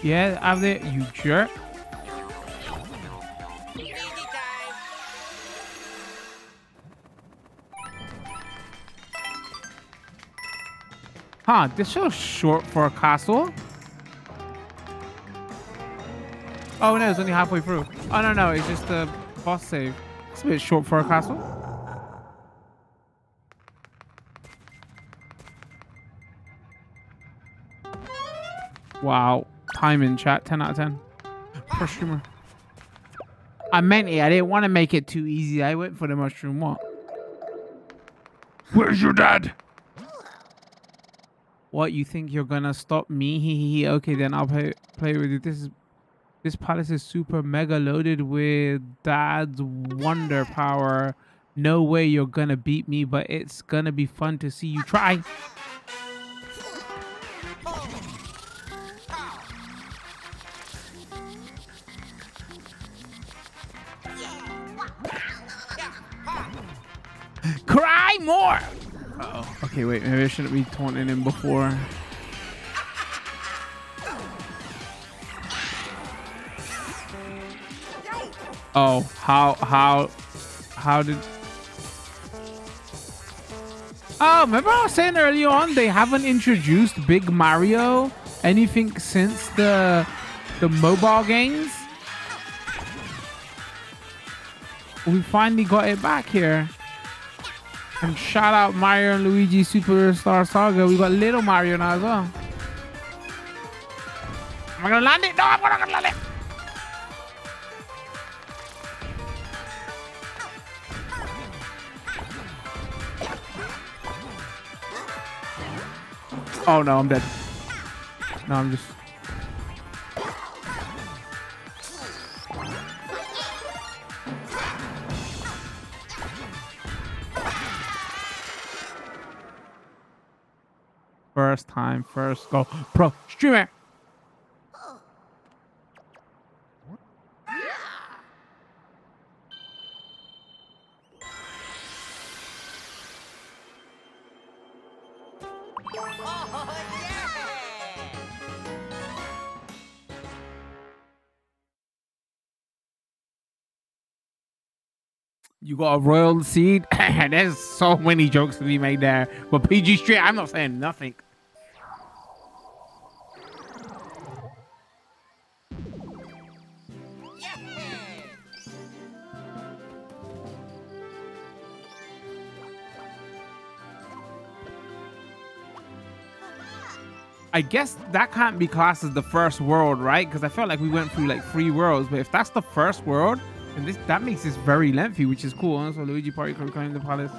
Yeah, have it, you jerk. Huh, this show's short for a castle. Oh no, it's only halfway through. Oh no, no, it's just a boss save. It's a bit short for a castle. Wow. Time in chat, 10 out of 10. Mushroom. I meant it. I didn't want to make it too easy. I went for the mushroom. What? Where's your dad? What, you think you're gonna stop me? Hee. Okay, then I'll play with you. This palace is super mega loaded with dad's wonder power. No way you're gonna beat me, but it's gonna be fun to see you try. Cry more! Uh-oh. Okay, wait. Maybe I shouldn't be taunting him before. Oh, how did... Oh, remember I was saying earlier on they haven't introduced Big Mario anything since the mobile games? We finally got it back here. And shout out Mario and Luigi Superstar Saga. We got Little Mario now as well. Am I gonna land it? No, I'm not gonna land it. Oh no, I'm dead. No, I'm just... First time, first go. Pro streamer! You got a royal seed. There's so many jokes to be made there. But PG Street, I'm not saying nothing. Yeah. I guess that can't be classed as the first world, right? Because I felt like we went through like 3 worlds. But if that's the first world, and that makes this very lengthy, which is cool. So Luigi Party could claim the palace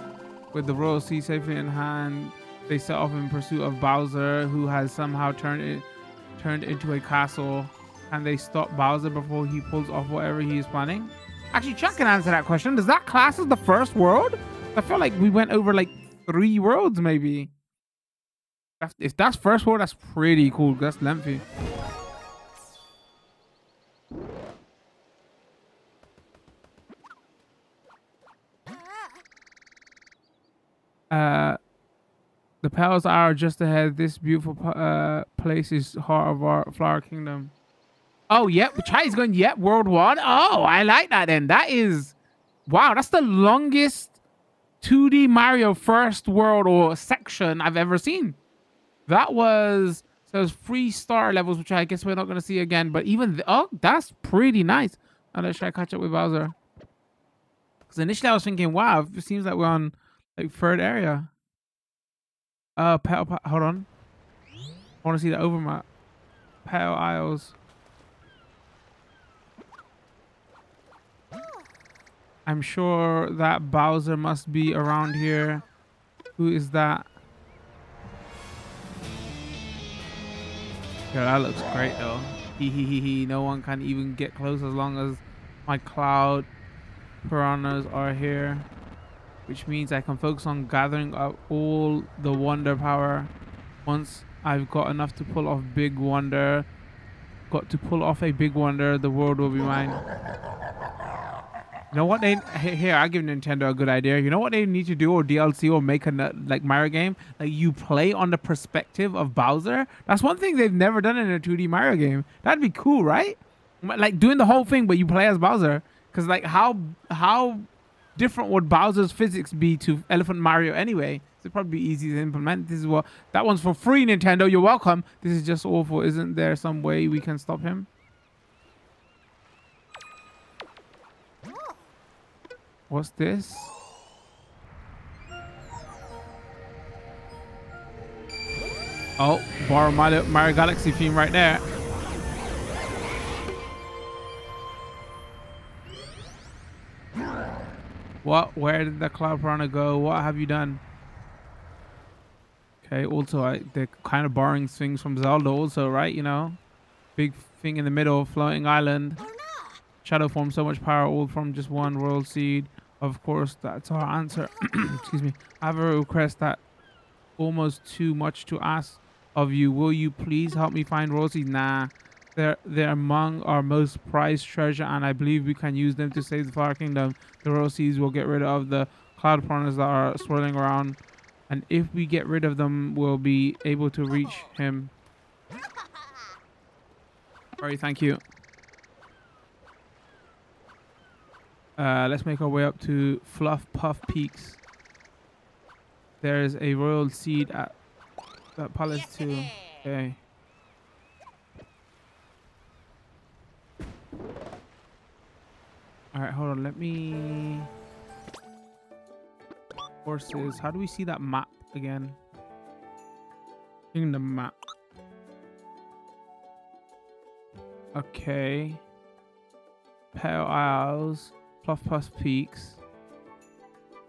with the royal sea safely in hand. They set off in pursuit of Bowser, who has somehow turned into a castle. And they stop Bowser before he pulls off whatever he is planning. Actually, Chuck can answer that question. Does that class as the first world? I feel like we went over like 3 worlds, maybe. If that's first world, that's pretty cool. That's lengthy. The Palace are just ahead. This beautiful place is heart of our Flower Kingdom. Oh, yep. Chai's going, yep, World 1. Oh, I like that then. That is... Wow, that's the longest 2D Mario first world or section I've ever seen. That was... So it was 3 star levels, which I guess we're not going to see again. But even... Oh, that's pretty nice. Now let's try to catch up with Bowser. Because initially I was thinking, wow, it seems like we're on... Like 3rd area. Hold on. I want to see the overmap. Petal Isles. I'm sure that Bowser must be around here. Who is that? Yo, that looks great though. Hee. No one can even get close as long as my cloud piranhas are here. Which means I can focus on gathering up all the wonder power. Once I've got enough to pull off big wonder, the world will be mine. You know what they... Here, I give Nintendo a good idea. You know what they need to do, or DLC, or make a like Mario game? Like you play on the perspective of Bowser. That's one thing they've never done in a 2D Mario game. That'd be cool, right? Like doing the whole thing, but you play as Bowser. Because like how different would Bowser's physics be to Elephant Mario anyway? So it'd probably be easy to implement. This is what... That one's for free, Nintendo. You're welcome. This is just awful. Isn't there some way we can stop him? What's this? Oh, borrow Mario Galaxy theme right there. What? Where did the cloud piranha go? What have you done? Okay, also, they're kind of borrowing things from Zelda also, right? You know? Big thing in the middle, floating island. Oh, no. Shadow form, so much power, all from just one world seed. Of course, that's our answer. Excuse me. I have a request that almost too much to ask of you. Will you please help me find world seed? Nah. They're among our most prized treasure, and I believe we can use them to save the Flower Kingdom. The royal seeds will get rid of the cloud piranhas that are swirling around, and if we get rid of them, we'll be able to reach him. Sorry, thank you. Let's make our way up to Fluff Puff Peaks. There is a royal seed at that palace too. Okay. All right, hold on. Let me. Horses. How do we see that map again? In the map. Okay. Petal Isles. Fluff Puff Peaks.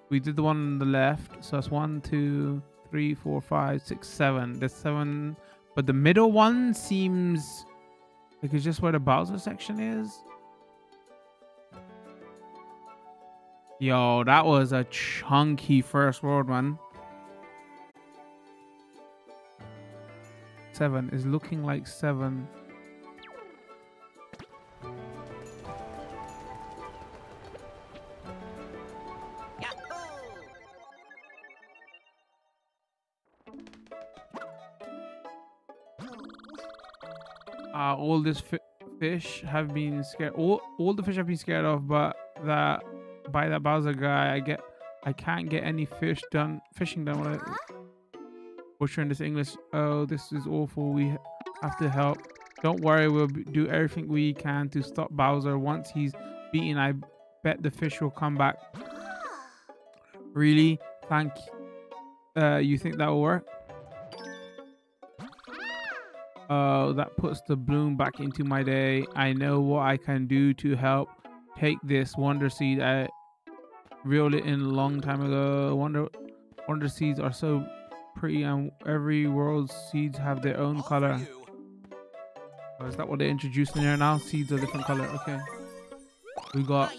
We did the one on the left, so that's 1, 2, 3, 4, 5, 6, 7. There's 7, but the middle one seems like it's just where the Bowser section is. Yo, that was a chunky first world, man. 7 is looking like 7. All this fish have been scared. All the fish have been scared of, but that by that Bowser guy, I can't get any fish done fishing done. Butchering this English. Oh, this is awful. We have to help. Don't worry, we'll do everything we can to stop Bowser. Once he's beaten, I bet the fish will come back. Really? Thank you. You think that will work? That puts the bloom back into my day. I know what I can do to help. Take this wonder seed. I reeled it in a long time ago. Wonder seeds are so pretty, and every world's seeds have their own color. Oh, is that what they're introducing here now? Seeds are different color. Okay, we got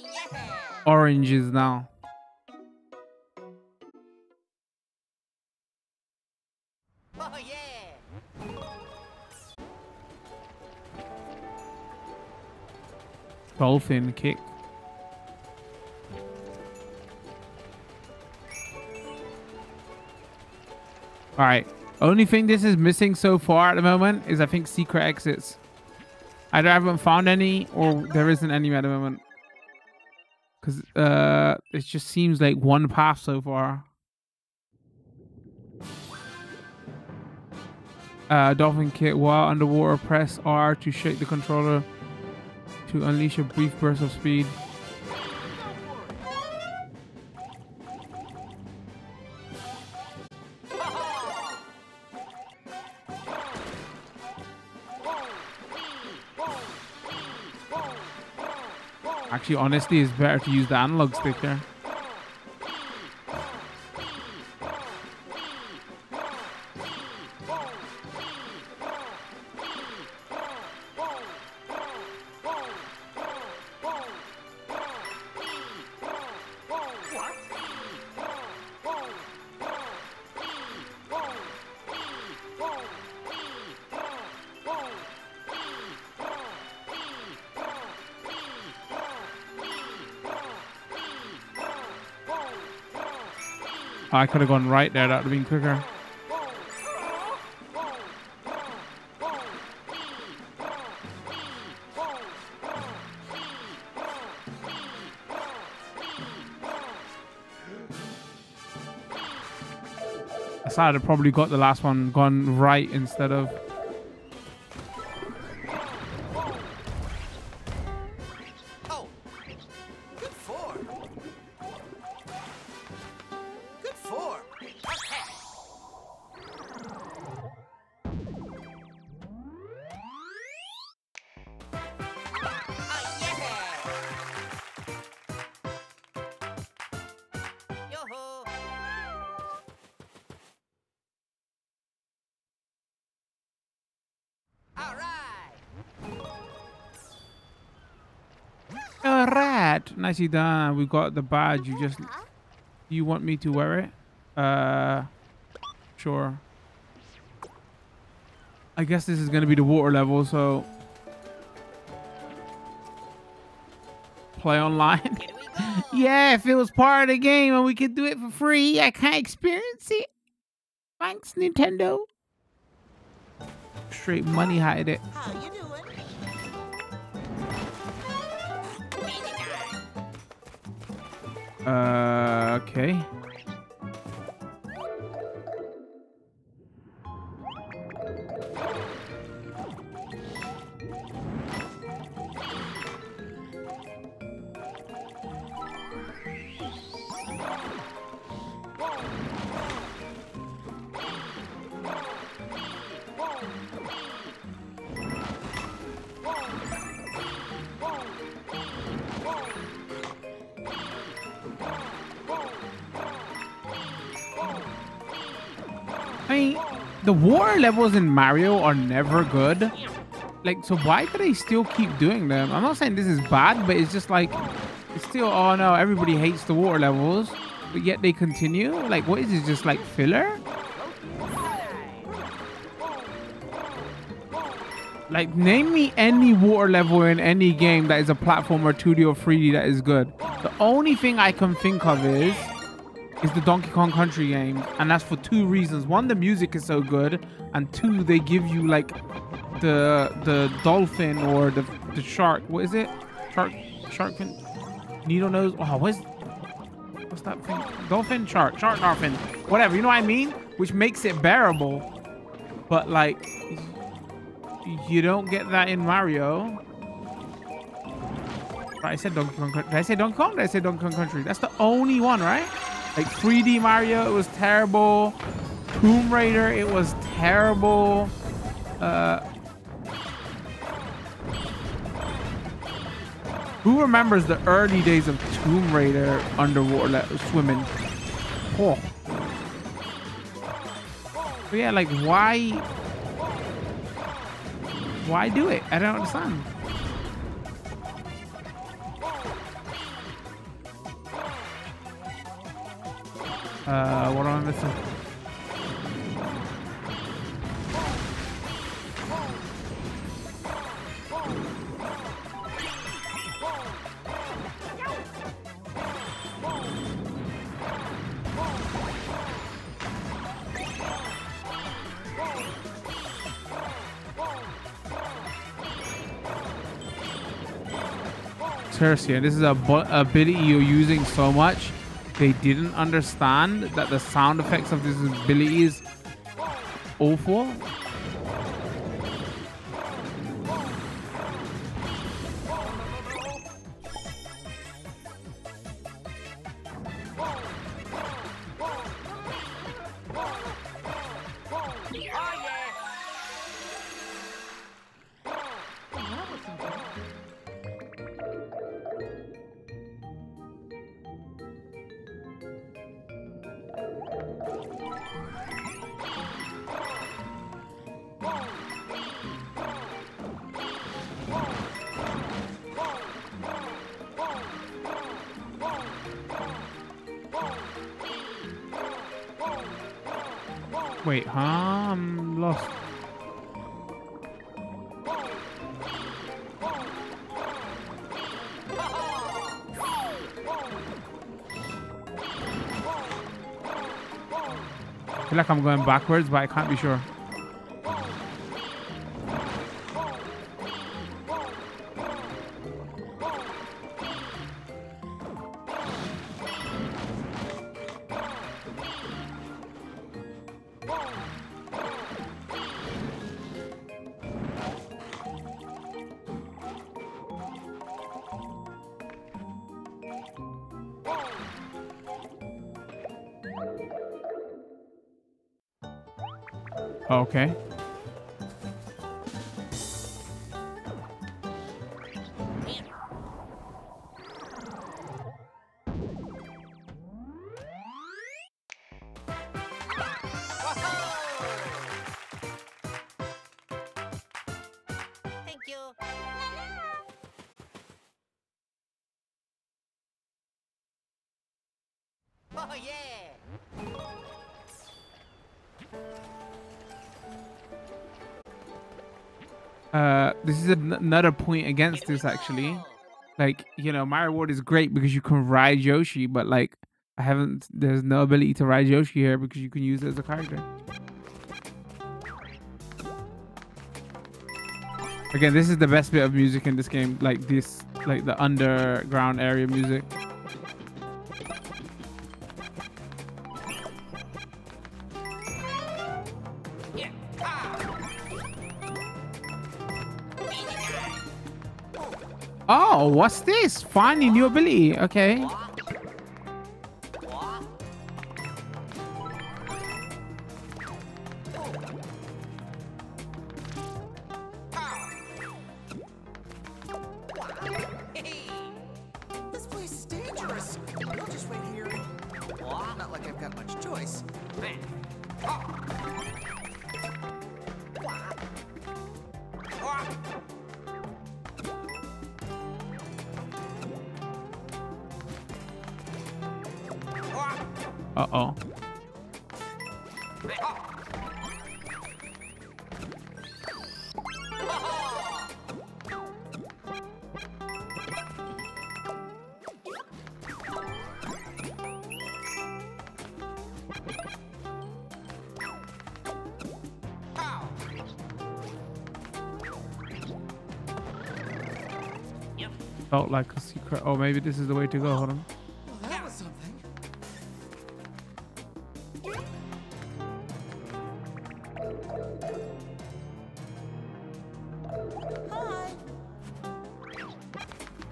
oranges now. Dolphin kick. All right. Only thing this is missing so far at the moment is I think secret exits. Either I haven't found any or there isn't any at the moment. Because it just seems like one path so far. Dolphin kick. While underwater, press R to shake the controller to unleash a brief burst of speed. Actually, honestly, it's better to use the analog stick there. I could have gone right there, that would have been quicker. I thought I'd probably got the last one, gone right instead of... Nicely done. We got the badge. You just... You want me to wear it? Sure. I guess this is going to be the water level, so... play online. Yeah, if it was part of the game and we could do it for free, I can't experience it. Thanks, Nintendo. Straight money hide it. How you doing? Okay. I mean, the war levels in Mario are never good. Like, so why do they still keep doing them? I'm not saying this is bad, but it's just like, it's still, oh no, everybody hates the war levels, but yet they continue. Like, what is this, just like filler? Like, name me any war level in any game that is a platformer, 2D or 3D that is good. The only thing I can think of is the Donkey Kong Country game, and that's for two reasons. One, the music is so good, and two, they give you like the dolphin or the shark. What is it? Shark fin, needle nose. Oh, what's that thing? Dolphin, shark dolphin, whatever. You know what I mean? Which makes it bearable, but like you don't get that in Mario. Right, I said Donkey Kong. Did I say Donkey Kong? Did I say Donkey Kong Country? That's the only one, right? Like 3D Mario, it was terrible. Tomb Raider, it was terrible. Who remembers the early days of Tomb Raider underwater swimming? Oh. But yeah, like why do it? I don't understand. What am I missing? Seriously, this is a ability you're using so much. They didn't understand that the sound effects of this ability is awful. Wait, huh? I'm lost. I feel like I'm going backwards, but I can't be sure. Okay. This is another point against this, actually. Like, you know, Mario World is great because you can ride Yoshi, but like, I haven't, there's no ability to ride Yoshi here because you can use it as a character. Again, this is the best bit of music in this game, like this, like the underground area music. Oh, what's this? Find a new ability. Okay. Felt like a secret. Oh, maybe this is the way to go. Hold on. Well, that was something. Hi.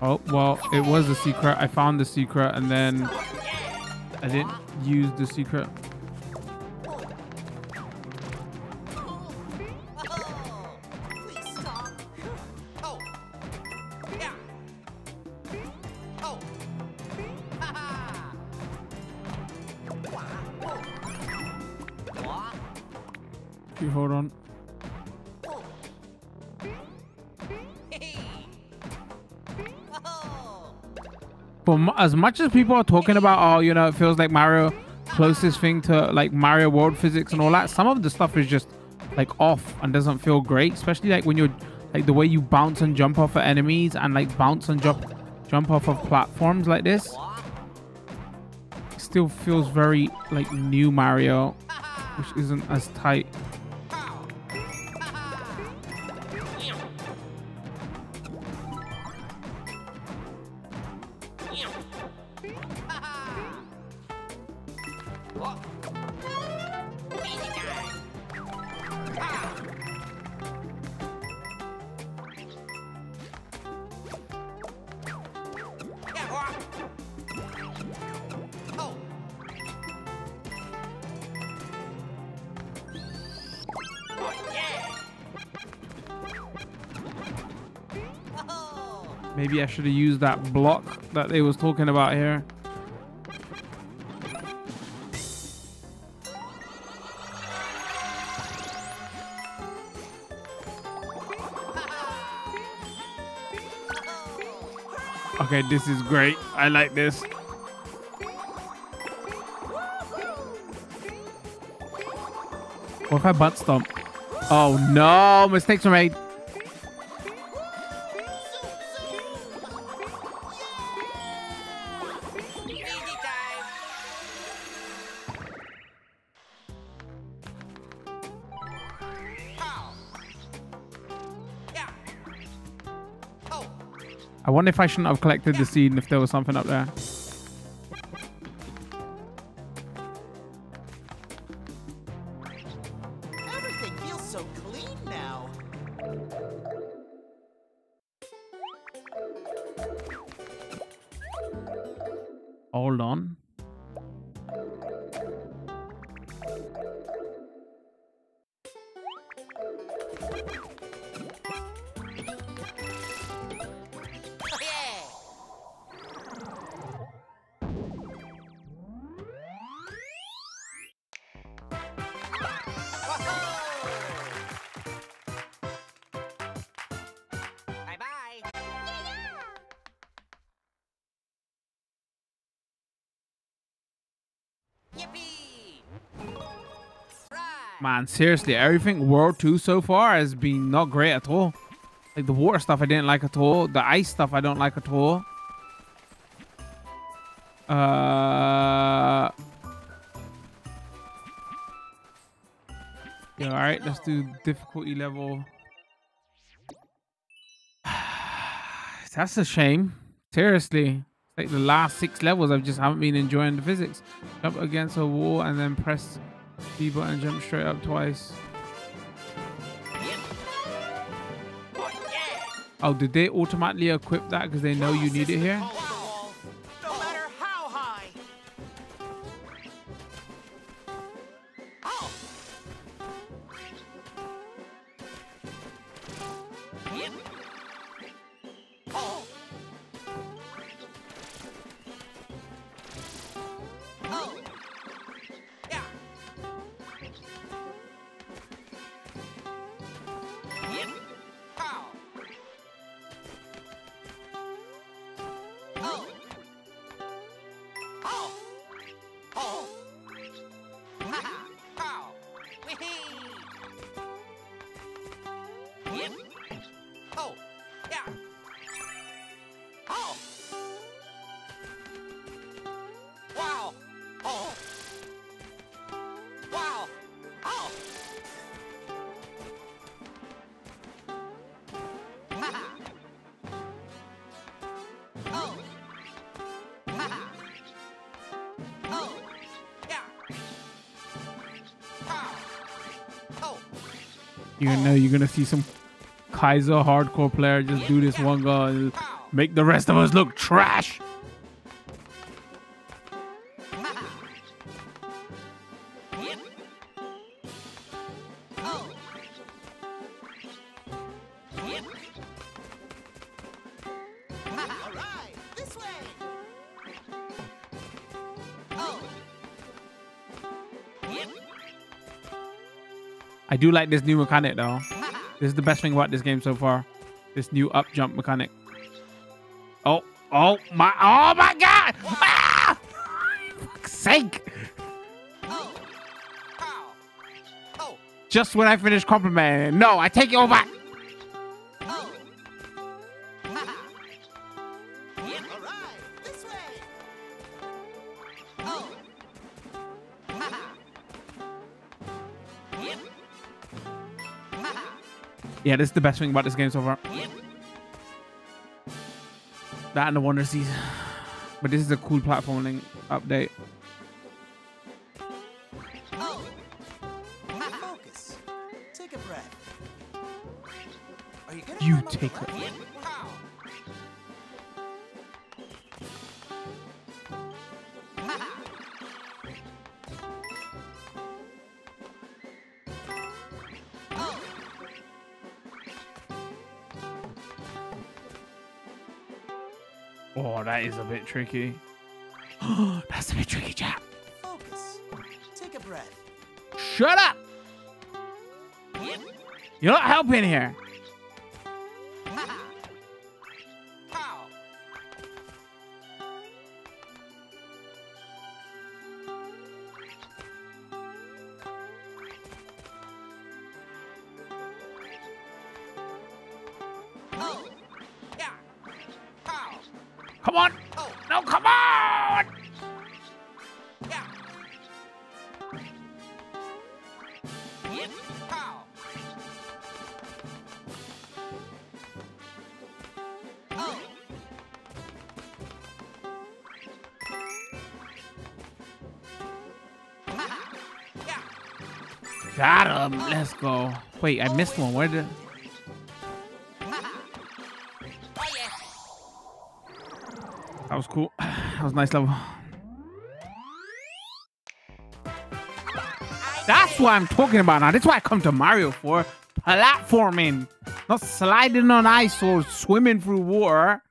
Oh, well, it was a secret. I found the secret and then I didn't use the secret. As much as people are talking about, oh, you know, it feels like Mario, closest thing to like Mario World physics and all that, some of the stuff is just like off and doesn't feel great, especially like when you're like the way you bounce and jump off of enemies and like bounce and jump off of platforms like this. It still feels very like new Mario, which isn't as tight. Maybe I should have used that block that they was talking about here. Okay, this is great. I like this. What if I butt stomp? Oh no, mistakes were made. I wonder if I shouldn't have collected the seed and if there was something up there. Everything feels so clean now. Hold on. Man, seriously, everything World 2 so far has been not great at all. Like the water stuff I didn't like at all. The ice stuff I don't like at all. Yeah, all right, let's do difficulty level. That's a shame. Seriously. Like the last 6 levels, I just haven't been enjoying the physics. Jump against a wall and then press B button and jump straight up twice. Oh, did they automatically equip that because they know you need it here? You know you're gonna see some Kaiser hardcore player just do this one goal and make the rest of us look trash. I do like this new mechanic though. This is the best thing about this game so far. This new up jump mechanic. Oh, oh my god! Ah! For fuck's sake! Just when I finish complimenting, no, I take it all back. Yeah, this is the best thing about this game so far. That and the Wonder Season. But this is a cool platforming update. Focus. Take a breath. Are you gonna you take it. That is a bit tricky. That's a bit tricky, chap. Focus. Take a breath. Shut up! You're not helping here. Got him. Let's go. Wait, I missed one. Where did... That was cool. That was a nice level. That's what I'm talking about now. That's why I come to Mario for platforming. Not sliding on ice or swimming through water.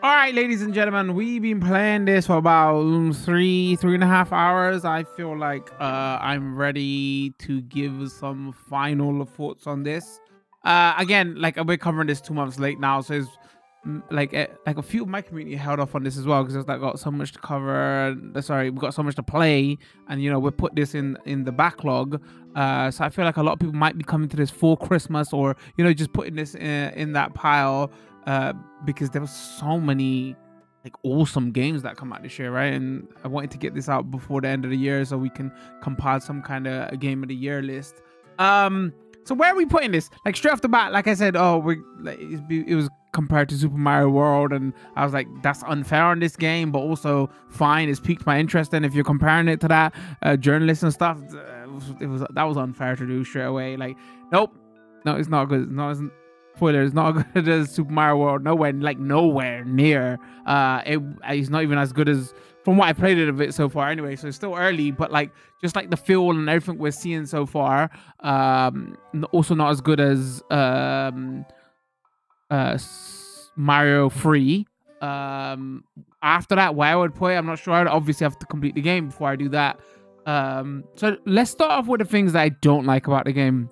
Alright, ladies and gentlemen, we've been playing this for about 3.5 hours. I feel like I'm ready to give some final thoughts on this. Again, like we're covering this 2 months late now, so it's like a few of my community held off on this as well because it's like got so much to cover. Sorry, we've got so much to play, and you know we put this in the backlog. So I feel like a lot of people might be coming to this for Christmas, or you know just putting this in that pile because there were so many like awesome games that come out this year, right? And I wanted to get this out before the end of the year so we can compile some kind of a game of the year list. So where are we putting this? Like straight off the bat, like I said, oh, we like, it was compared to Super Mario World, and I was like, that's unfair on this game, but also fine. It's piqued my interest, and if you're comparing it to that journalists and stuff, that was unfair to do straight away. Like, nope, no, it's not good. No, it's spoiler. It's not good as Super Mario World. Nowhere, like nowhere near. It's not even as good as from what I played it a bit so far. Anyway, so it's still early, but like just like the feel and everything we're seeing so far, also not as good as Mario 3. After that, where I would play, I'm not sure. I'd obviously have to complete the game before I do that. So let's start off with the things that I don't like about the game.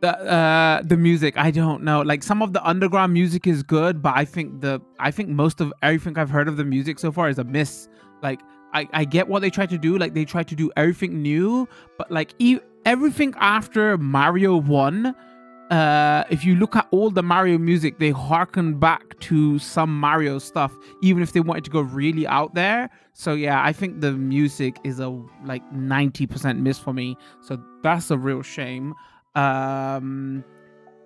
The music, I don't know. Like some of the underground music is good, but I think most of everything I've heard of the music so far is a miss. Like I get what they try to do. Like they try to do everything new, but like everything after Mario 1, if you look at all the Mario music, they harken back to some Mario stuff, even if they wanted to go really out there. So yeah, I think the music is a like 90% miss for me. So that's a real shame.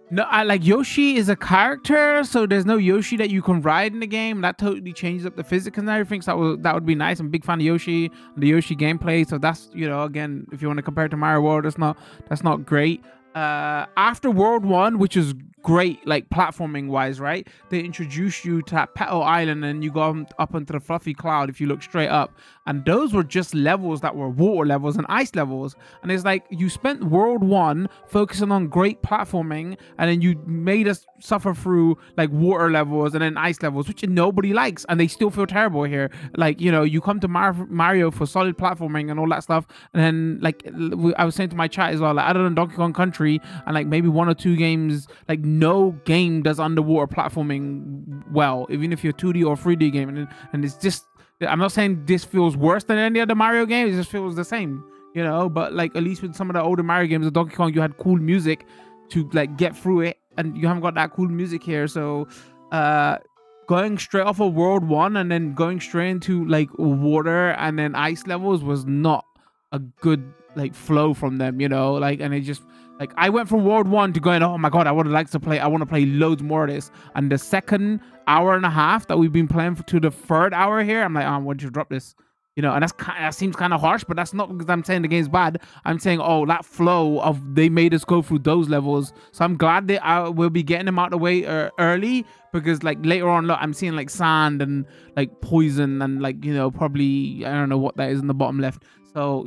No, I like Yoshi is a character, so there's no Yoshi that you can ride in the game. That totally changes up the physics and everything, so that would be nice. I'm a big fan of Yoshi and the Yoshi gameplay, so that's, you know, again, if you want to compare it to Mario World, that's not great. After World 1, which is great, like platforming wise, right? They introduce you to that Petal Island and you go up into the fluffy cloud if you look straight up. And those were just levels that were water levels and ice levels. And it's like you spent World 1 focusing on great platforming, and then you made us suffer through like water levels and then ice levels, which nobody likes, and they still feel terrible here. Like, you know, you come to Mario for solid platforming and all that stuff. And then like I was saying to my chat as well, like other than Donkey Kong Country and like maybe one or two games, like no game does underwater platforming well, even if you're 2D or 3D game. And it's just, I'm not saying this feels worse than any other Mario game, it just feels the same, you know. But like at least with some of the older Mario games, the Donkey Kong, you had cool music to like get through it, and you haven't got that cool music here. So going straight off of World 1 and then going straight into like water and then ice levels was not a good like flow from them, you know. Like, and it just, like, I went from World 1 to going, oh my god, I want to play loads more of this. And the second hour and a half that we've been playing to the third hour here, I'm like, oh, I want you to drop this. You know, and that seems kind of harsh, but that's not because I'm saying the game's bad. I'm saying, oh, that flow of they made us go through those levels. So I'm glad that I will be getting them out of the way early, because like later on, look, I'm seeing like sand and like poison and like, you know, probably, I don't know what that is in the bottom left. So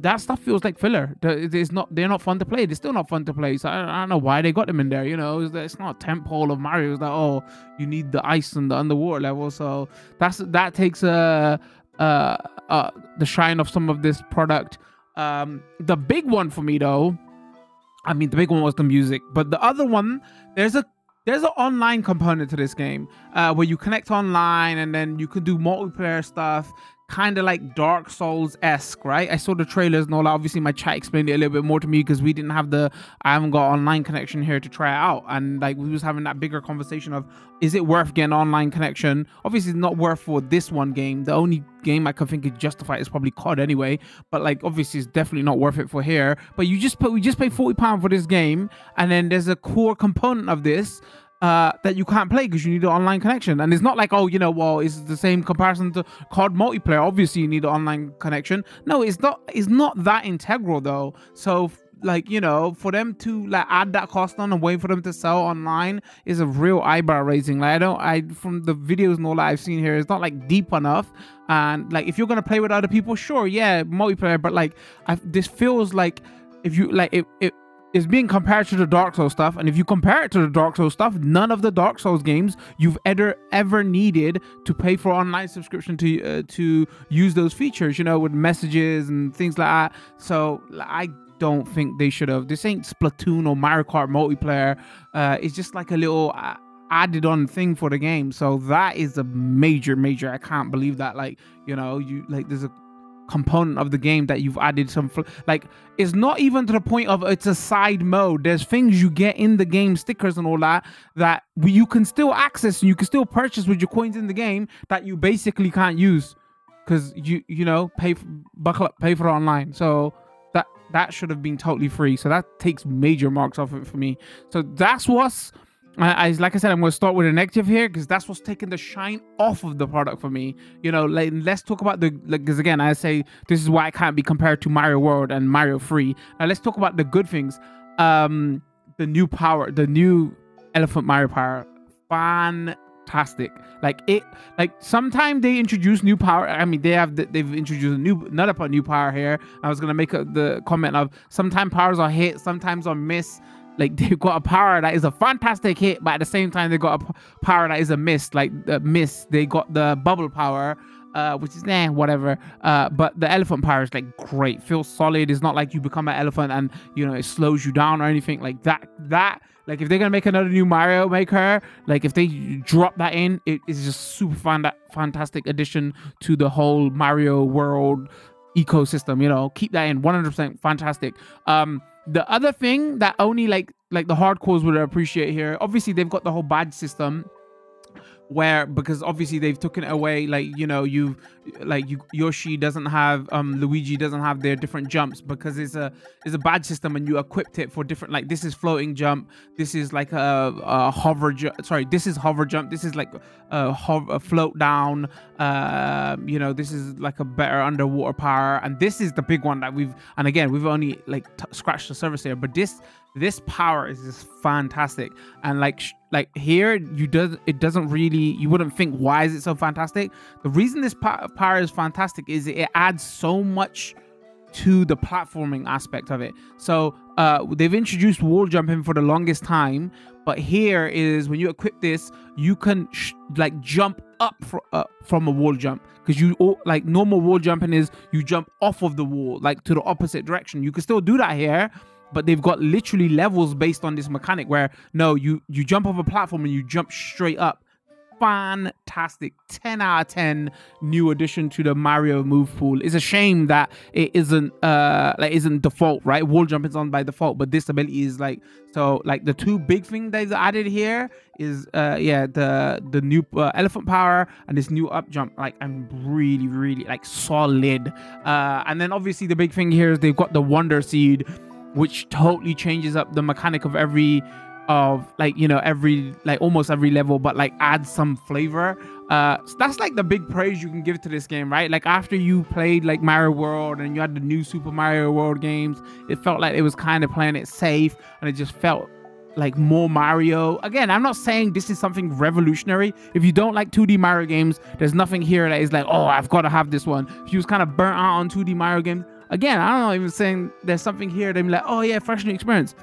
that stuff feels like filler. They're not fun to play. They're still not fun to play. So I don't know why they got them in there. You know, it's not a temple of Mario. It's like, oh, you need the ice and the underwater level. So that takes the shine of some of this product. The big one for me though, I mean, the big one was the music, but the other one, there's an online component to this game where you connect online and then you can do multiplayer stuff. Kind of like Dark Souls-esque, right? I saw the trailers and all that. Obviously, my chat explained it a little bit more to me because we didn't have I haven't got online connection here to try it out. And like we was having that bigger conversation of, is it worth getting online connection? Obviously, it's not worth for this one game. The only game I can think it justified is probably COD anyway. But like, obviously, it's definitely not worth it for here. But we just pay £40 for this game, and then there's a core component of this that you can't play because you need an online connection. And it's not like, oh, you know, well, it's the same comparison to COD multiplayer, obviously you need an online connection. No, it's not that integral though. So like, you know, for them to like add that cost on and wait for them to sell online is a real eyebrow raising. Like, from the videos and all that I've seen here, it's not like deep enough. And like, if you're gonna play with other people, sure, yeah, multiplayer, but like this feels like if you like it's being compared to the Dark Souls stuff, and if you compare it to the Dark Souls stuff, none of the Dark Souls games you've ever needed to pay for online subscription to use those features, you know, with messages and things like that. So I don't think they should have. This ain't Splatoon or Mario Kart multiplayer. It's just like a little added on thing for the game. So that is a major, I can't believe that. Like, you know, there's a component of the game that you've added some, like, it's not even to the point of it's a side mode. There's things you get in the game, stickers and all that, that you can still access and you can still purchase with your coins in the game that you basically can't use because you know, pay for it online. So that should have been totally free. So that takes major marks off it for me. So that's what's, like I said, I'm going to start with a negative here because that's what's taking the shine off of the product for me. You know, like, let's talk about the, because again, I say this is why it can't be compared to Mario World and Mario 3. Now let's talk about the good things. The new power, the new Elephant Mario power, fantastic. Like it, like sometimes they introduce new power. I mean, they've introduced another new power here. I was going to make the comment of sometimes powers are hit, sometimes are missed. Like, they've got a power that is a fantastic hit, but at the same time, they've got a power that is a miss. Like, the miss, they got the bubble power, which is, whatever. But the elephant power is, like, great. Feels solid. It's not like you become an elephant and, you know, it slows you down or anything. Like, like, if they're going to make another new Mario Maker, like, if they drop that in, it's just super fantastic addition to the whole Mario World ecosystem, you know. Keep that in. 100% fantastic. The other thing that only like the hardcores would appreciate here, obviously they've got the whole badge system where, because obviously they've taken it away, like, you know, Yoshi doesn't have, Luigi doesn't have their different jumps because it's a badge system and you equipped it for different, like, this is floating jump, this is like a hover jump, sorry, this is hover jump, this is like a float down, you know, this is like a better underwater power, and this is the big one that we've, and again, we've only like scratched the surface here, but this power is just fantastic. And like here, it doesn't really, you wouldn't think, why is it so fantastic? The reason this power is fantastic is it adds so much to the platforming aspect of it. So they've introduced wall jumping for the longest time, but here is when you equip this, you can like jump up from a wall jump, because like normal wall jumping is you jump off of the wall, like to the opposite direction. You can still do that here, but they've got literally levels based on this mechanic where, no, you jump off a platform and you jump straight up. Fantastic. 10 out of 10 new addition to the Mario move pool. It's a shame that it isn't default, right? Wall jumping's on by default, but this ability is like, so like the two big things they've added here is the new elephant power and this new up jump. Like, I'm really like solid. And then obviously the big thing here is they've got the Wonder Seed, which totally changes up the mechanic of almost every level, but like adds some flavor. So that's like the big praise you can give to this game, right? Like, after you played like Mario World and you had the new Super Mario World games, it felt like it was kind of playing it safe, and it just felt like more Mario. Again, I'm not saying this is something revolutionary. If you don't like 2D Mario games, there's nothing here that is like, oh, I've got to have this one. If you was kind of burnt out on 2D Mario games, again, I'm not even saying there's something here. They'd be like, oh yeah, fresh new experience.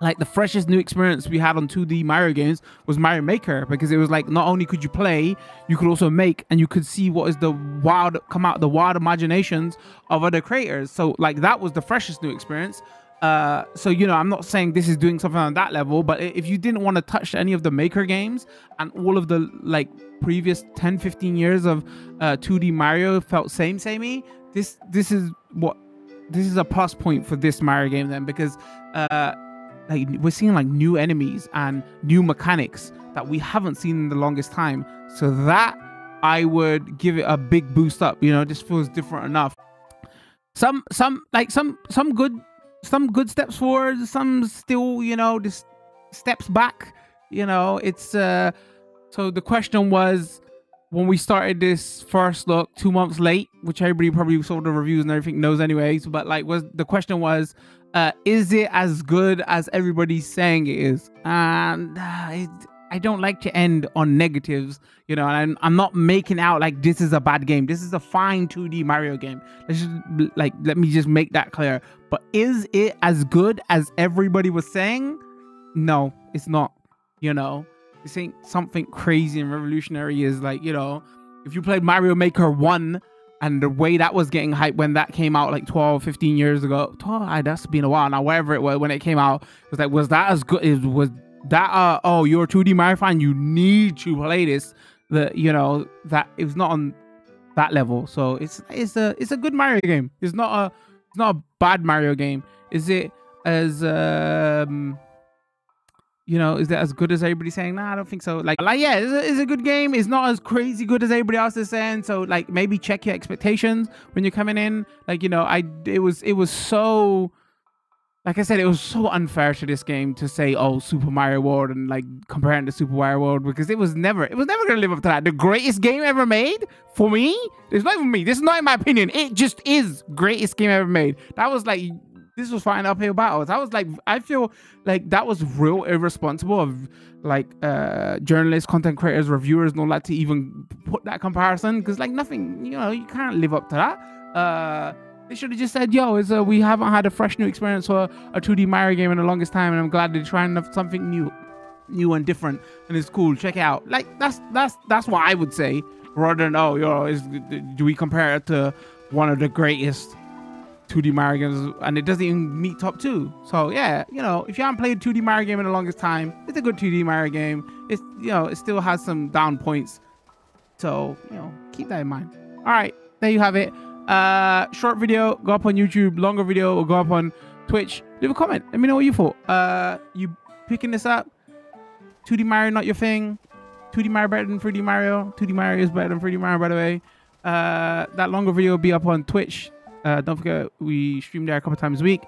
Like, the freshest new experience we had on 2D Mario games was Mario Maker, because it was like, not only could you play, you could also make, and you could see what is the wild imaginations of other creators. So like, that was the freshest new experience. So, you know, I'm not saying this is doing something on that level, but if you didn't want to touch any of the Maker games and all of the like previous 10-15 years of 2D Mario felt samey, this is a plus point for this Mario game then, because like, we're seeing like new enemies and new mechanics that we haven't seen in the longest time. So that, I would give it a big boost up. You know, this feels different enough. Some good steps forward, some still, you know, just steps back. You know, it's so the question was, when we started this first look 2 months late, which everybody probably saw the reviews and everything knows anyways, but like, was the question was, is it as good as everybody's saying it is? And I don't like to end on negatives, you know, and I'm not making out like this is a bad game. This is a fine 2D Mario game. Let me just make that clear. But is it as good as everybody was saying? No, it's not, you know. This ain't something crazy and revolutionary. Is like, you know, if you played Mario Maker 1, And the way that was getting hyped when that came out like 12, 15 years ago, that's been a while now, wherever it was when it came out, it was like, was that as good? It was that, oh, you're a 2D Mario fan, you need to play this. You know, that it was not on that level. So it's a good Mario game. It's not a bad Mario game. Is it as, you know, is that as good as everybody's saying? Nah, I don't think so. Like yeah, it's a good game. It's not as crazy good as everybody else is saying. So, like, maybe check your expectations when you're coming in. Like, you know, it was so, like I said, it was so unfair to this game to say, oh, Super Mario World and, like, comparing to Super Mario World, because it was never going to live up to that. The greatest game ever made, for me, it's not even me. This is not in my opinion. It just is greatest game ever made. That was, like... This was fighting uphill battles. I was like, I feel like that was real irresponsible of like journalists, content creators, reviewers, and all that to even put that comparison, because like nothing, you know, you can't live up to that. They should have just said, yo, we haven't had a fresh new experience for a 2D Mario game in the longest time, and I'm glad they're trying something new and different, and it's cool. Check it out. Like that's what I would say, rather than, oh, yo, do we compare it to one of the greatest 2D Mario games, and it doesn't even meet top 2. So yeah, you know, if you haven't played a 2D Mario game in the longest time, it's a good 2D Mario game. It's, you know, it still has some down points. So, you know, keep that in mind. All right, there you have it. Short video, go up on YouTube. Longer video will go up on Twitch. Leave a comment. Let me know what you thought. You picking this up? 2D Mario not your thing? 2D Mario better than 3D Mario? 2D Mario is better than 3D Mario, by the way. That longer video will be up on Twitch. Don't forget, we stream there a couple times a week.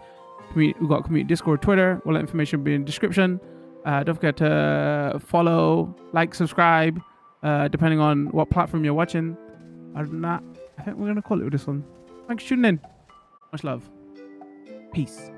We've got community Discord, Twitter. All that information will be in the description. Don't forget to follow, like, subscribe, depending on what platform you're watching. Other than that, I think we're going to call it with this one. Thanks for tuning in. Much love. Peace.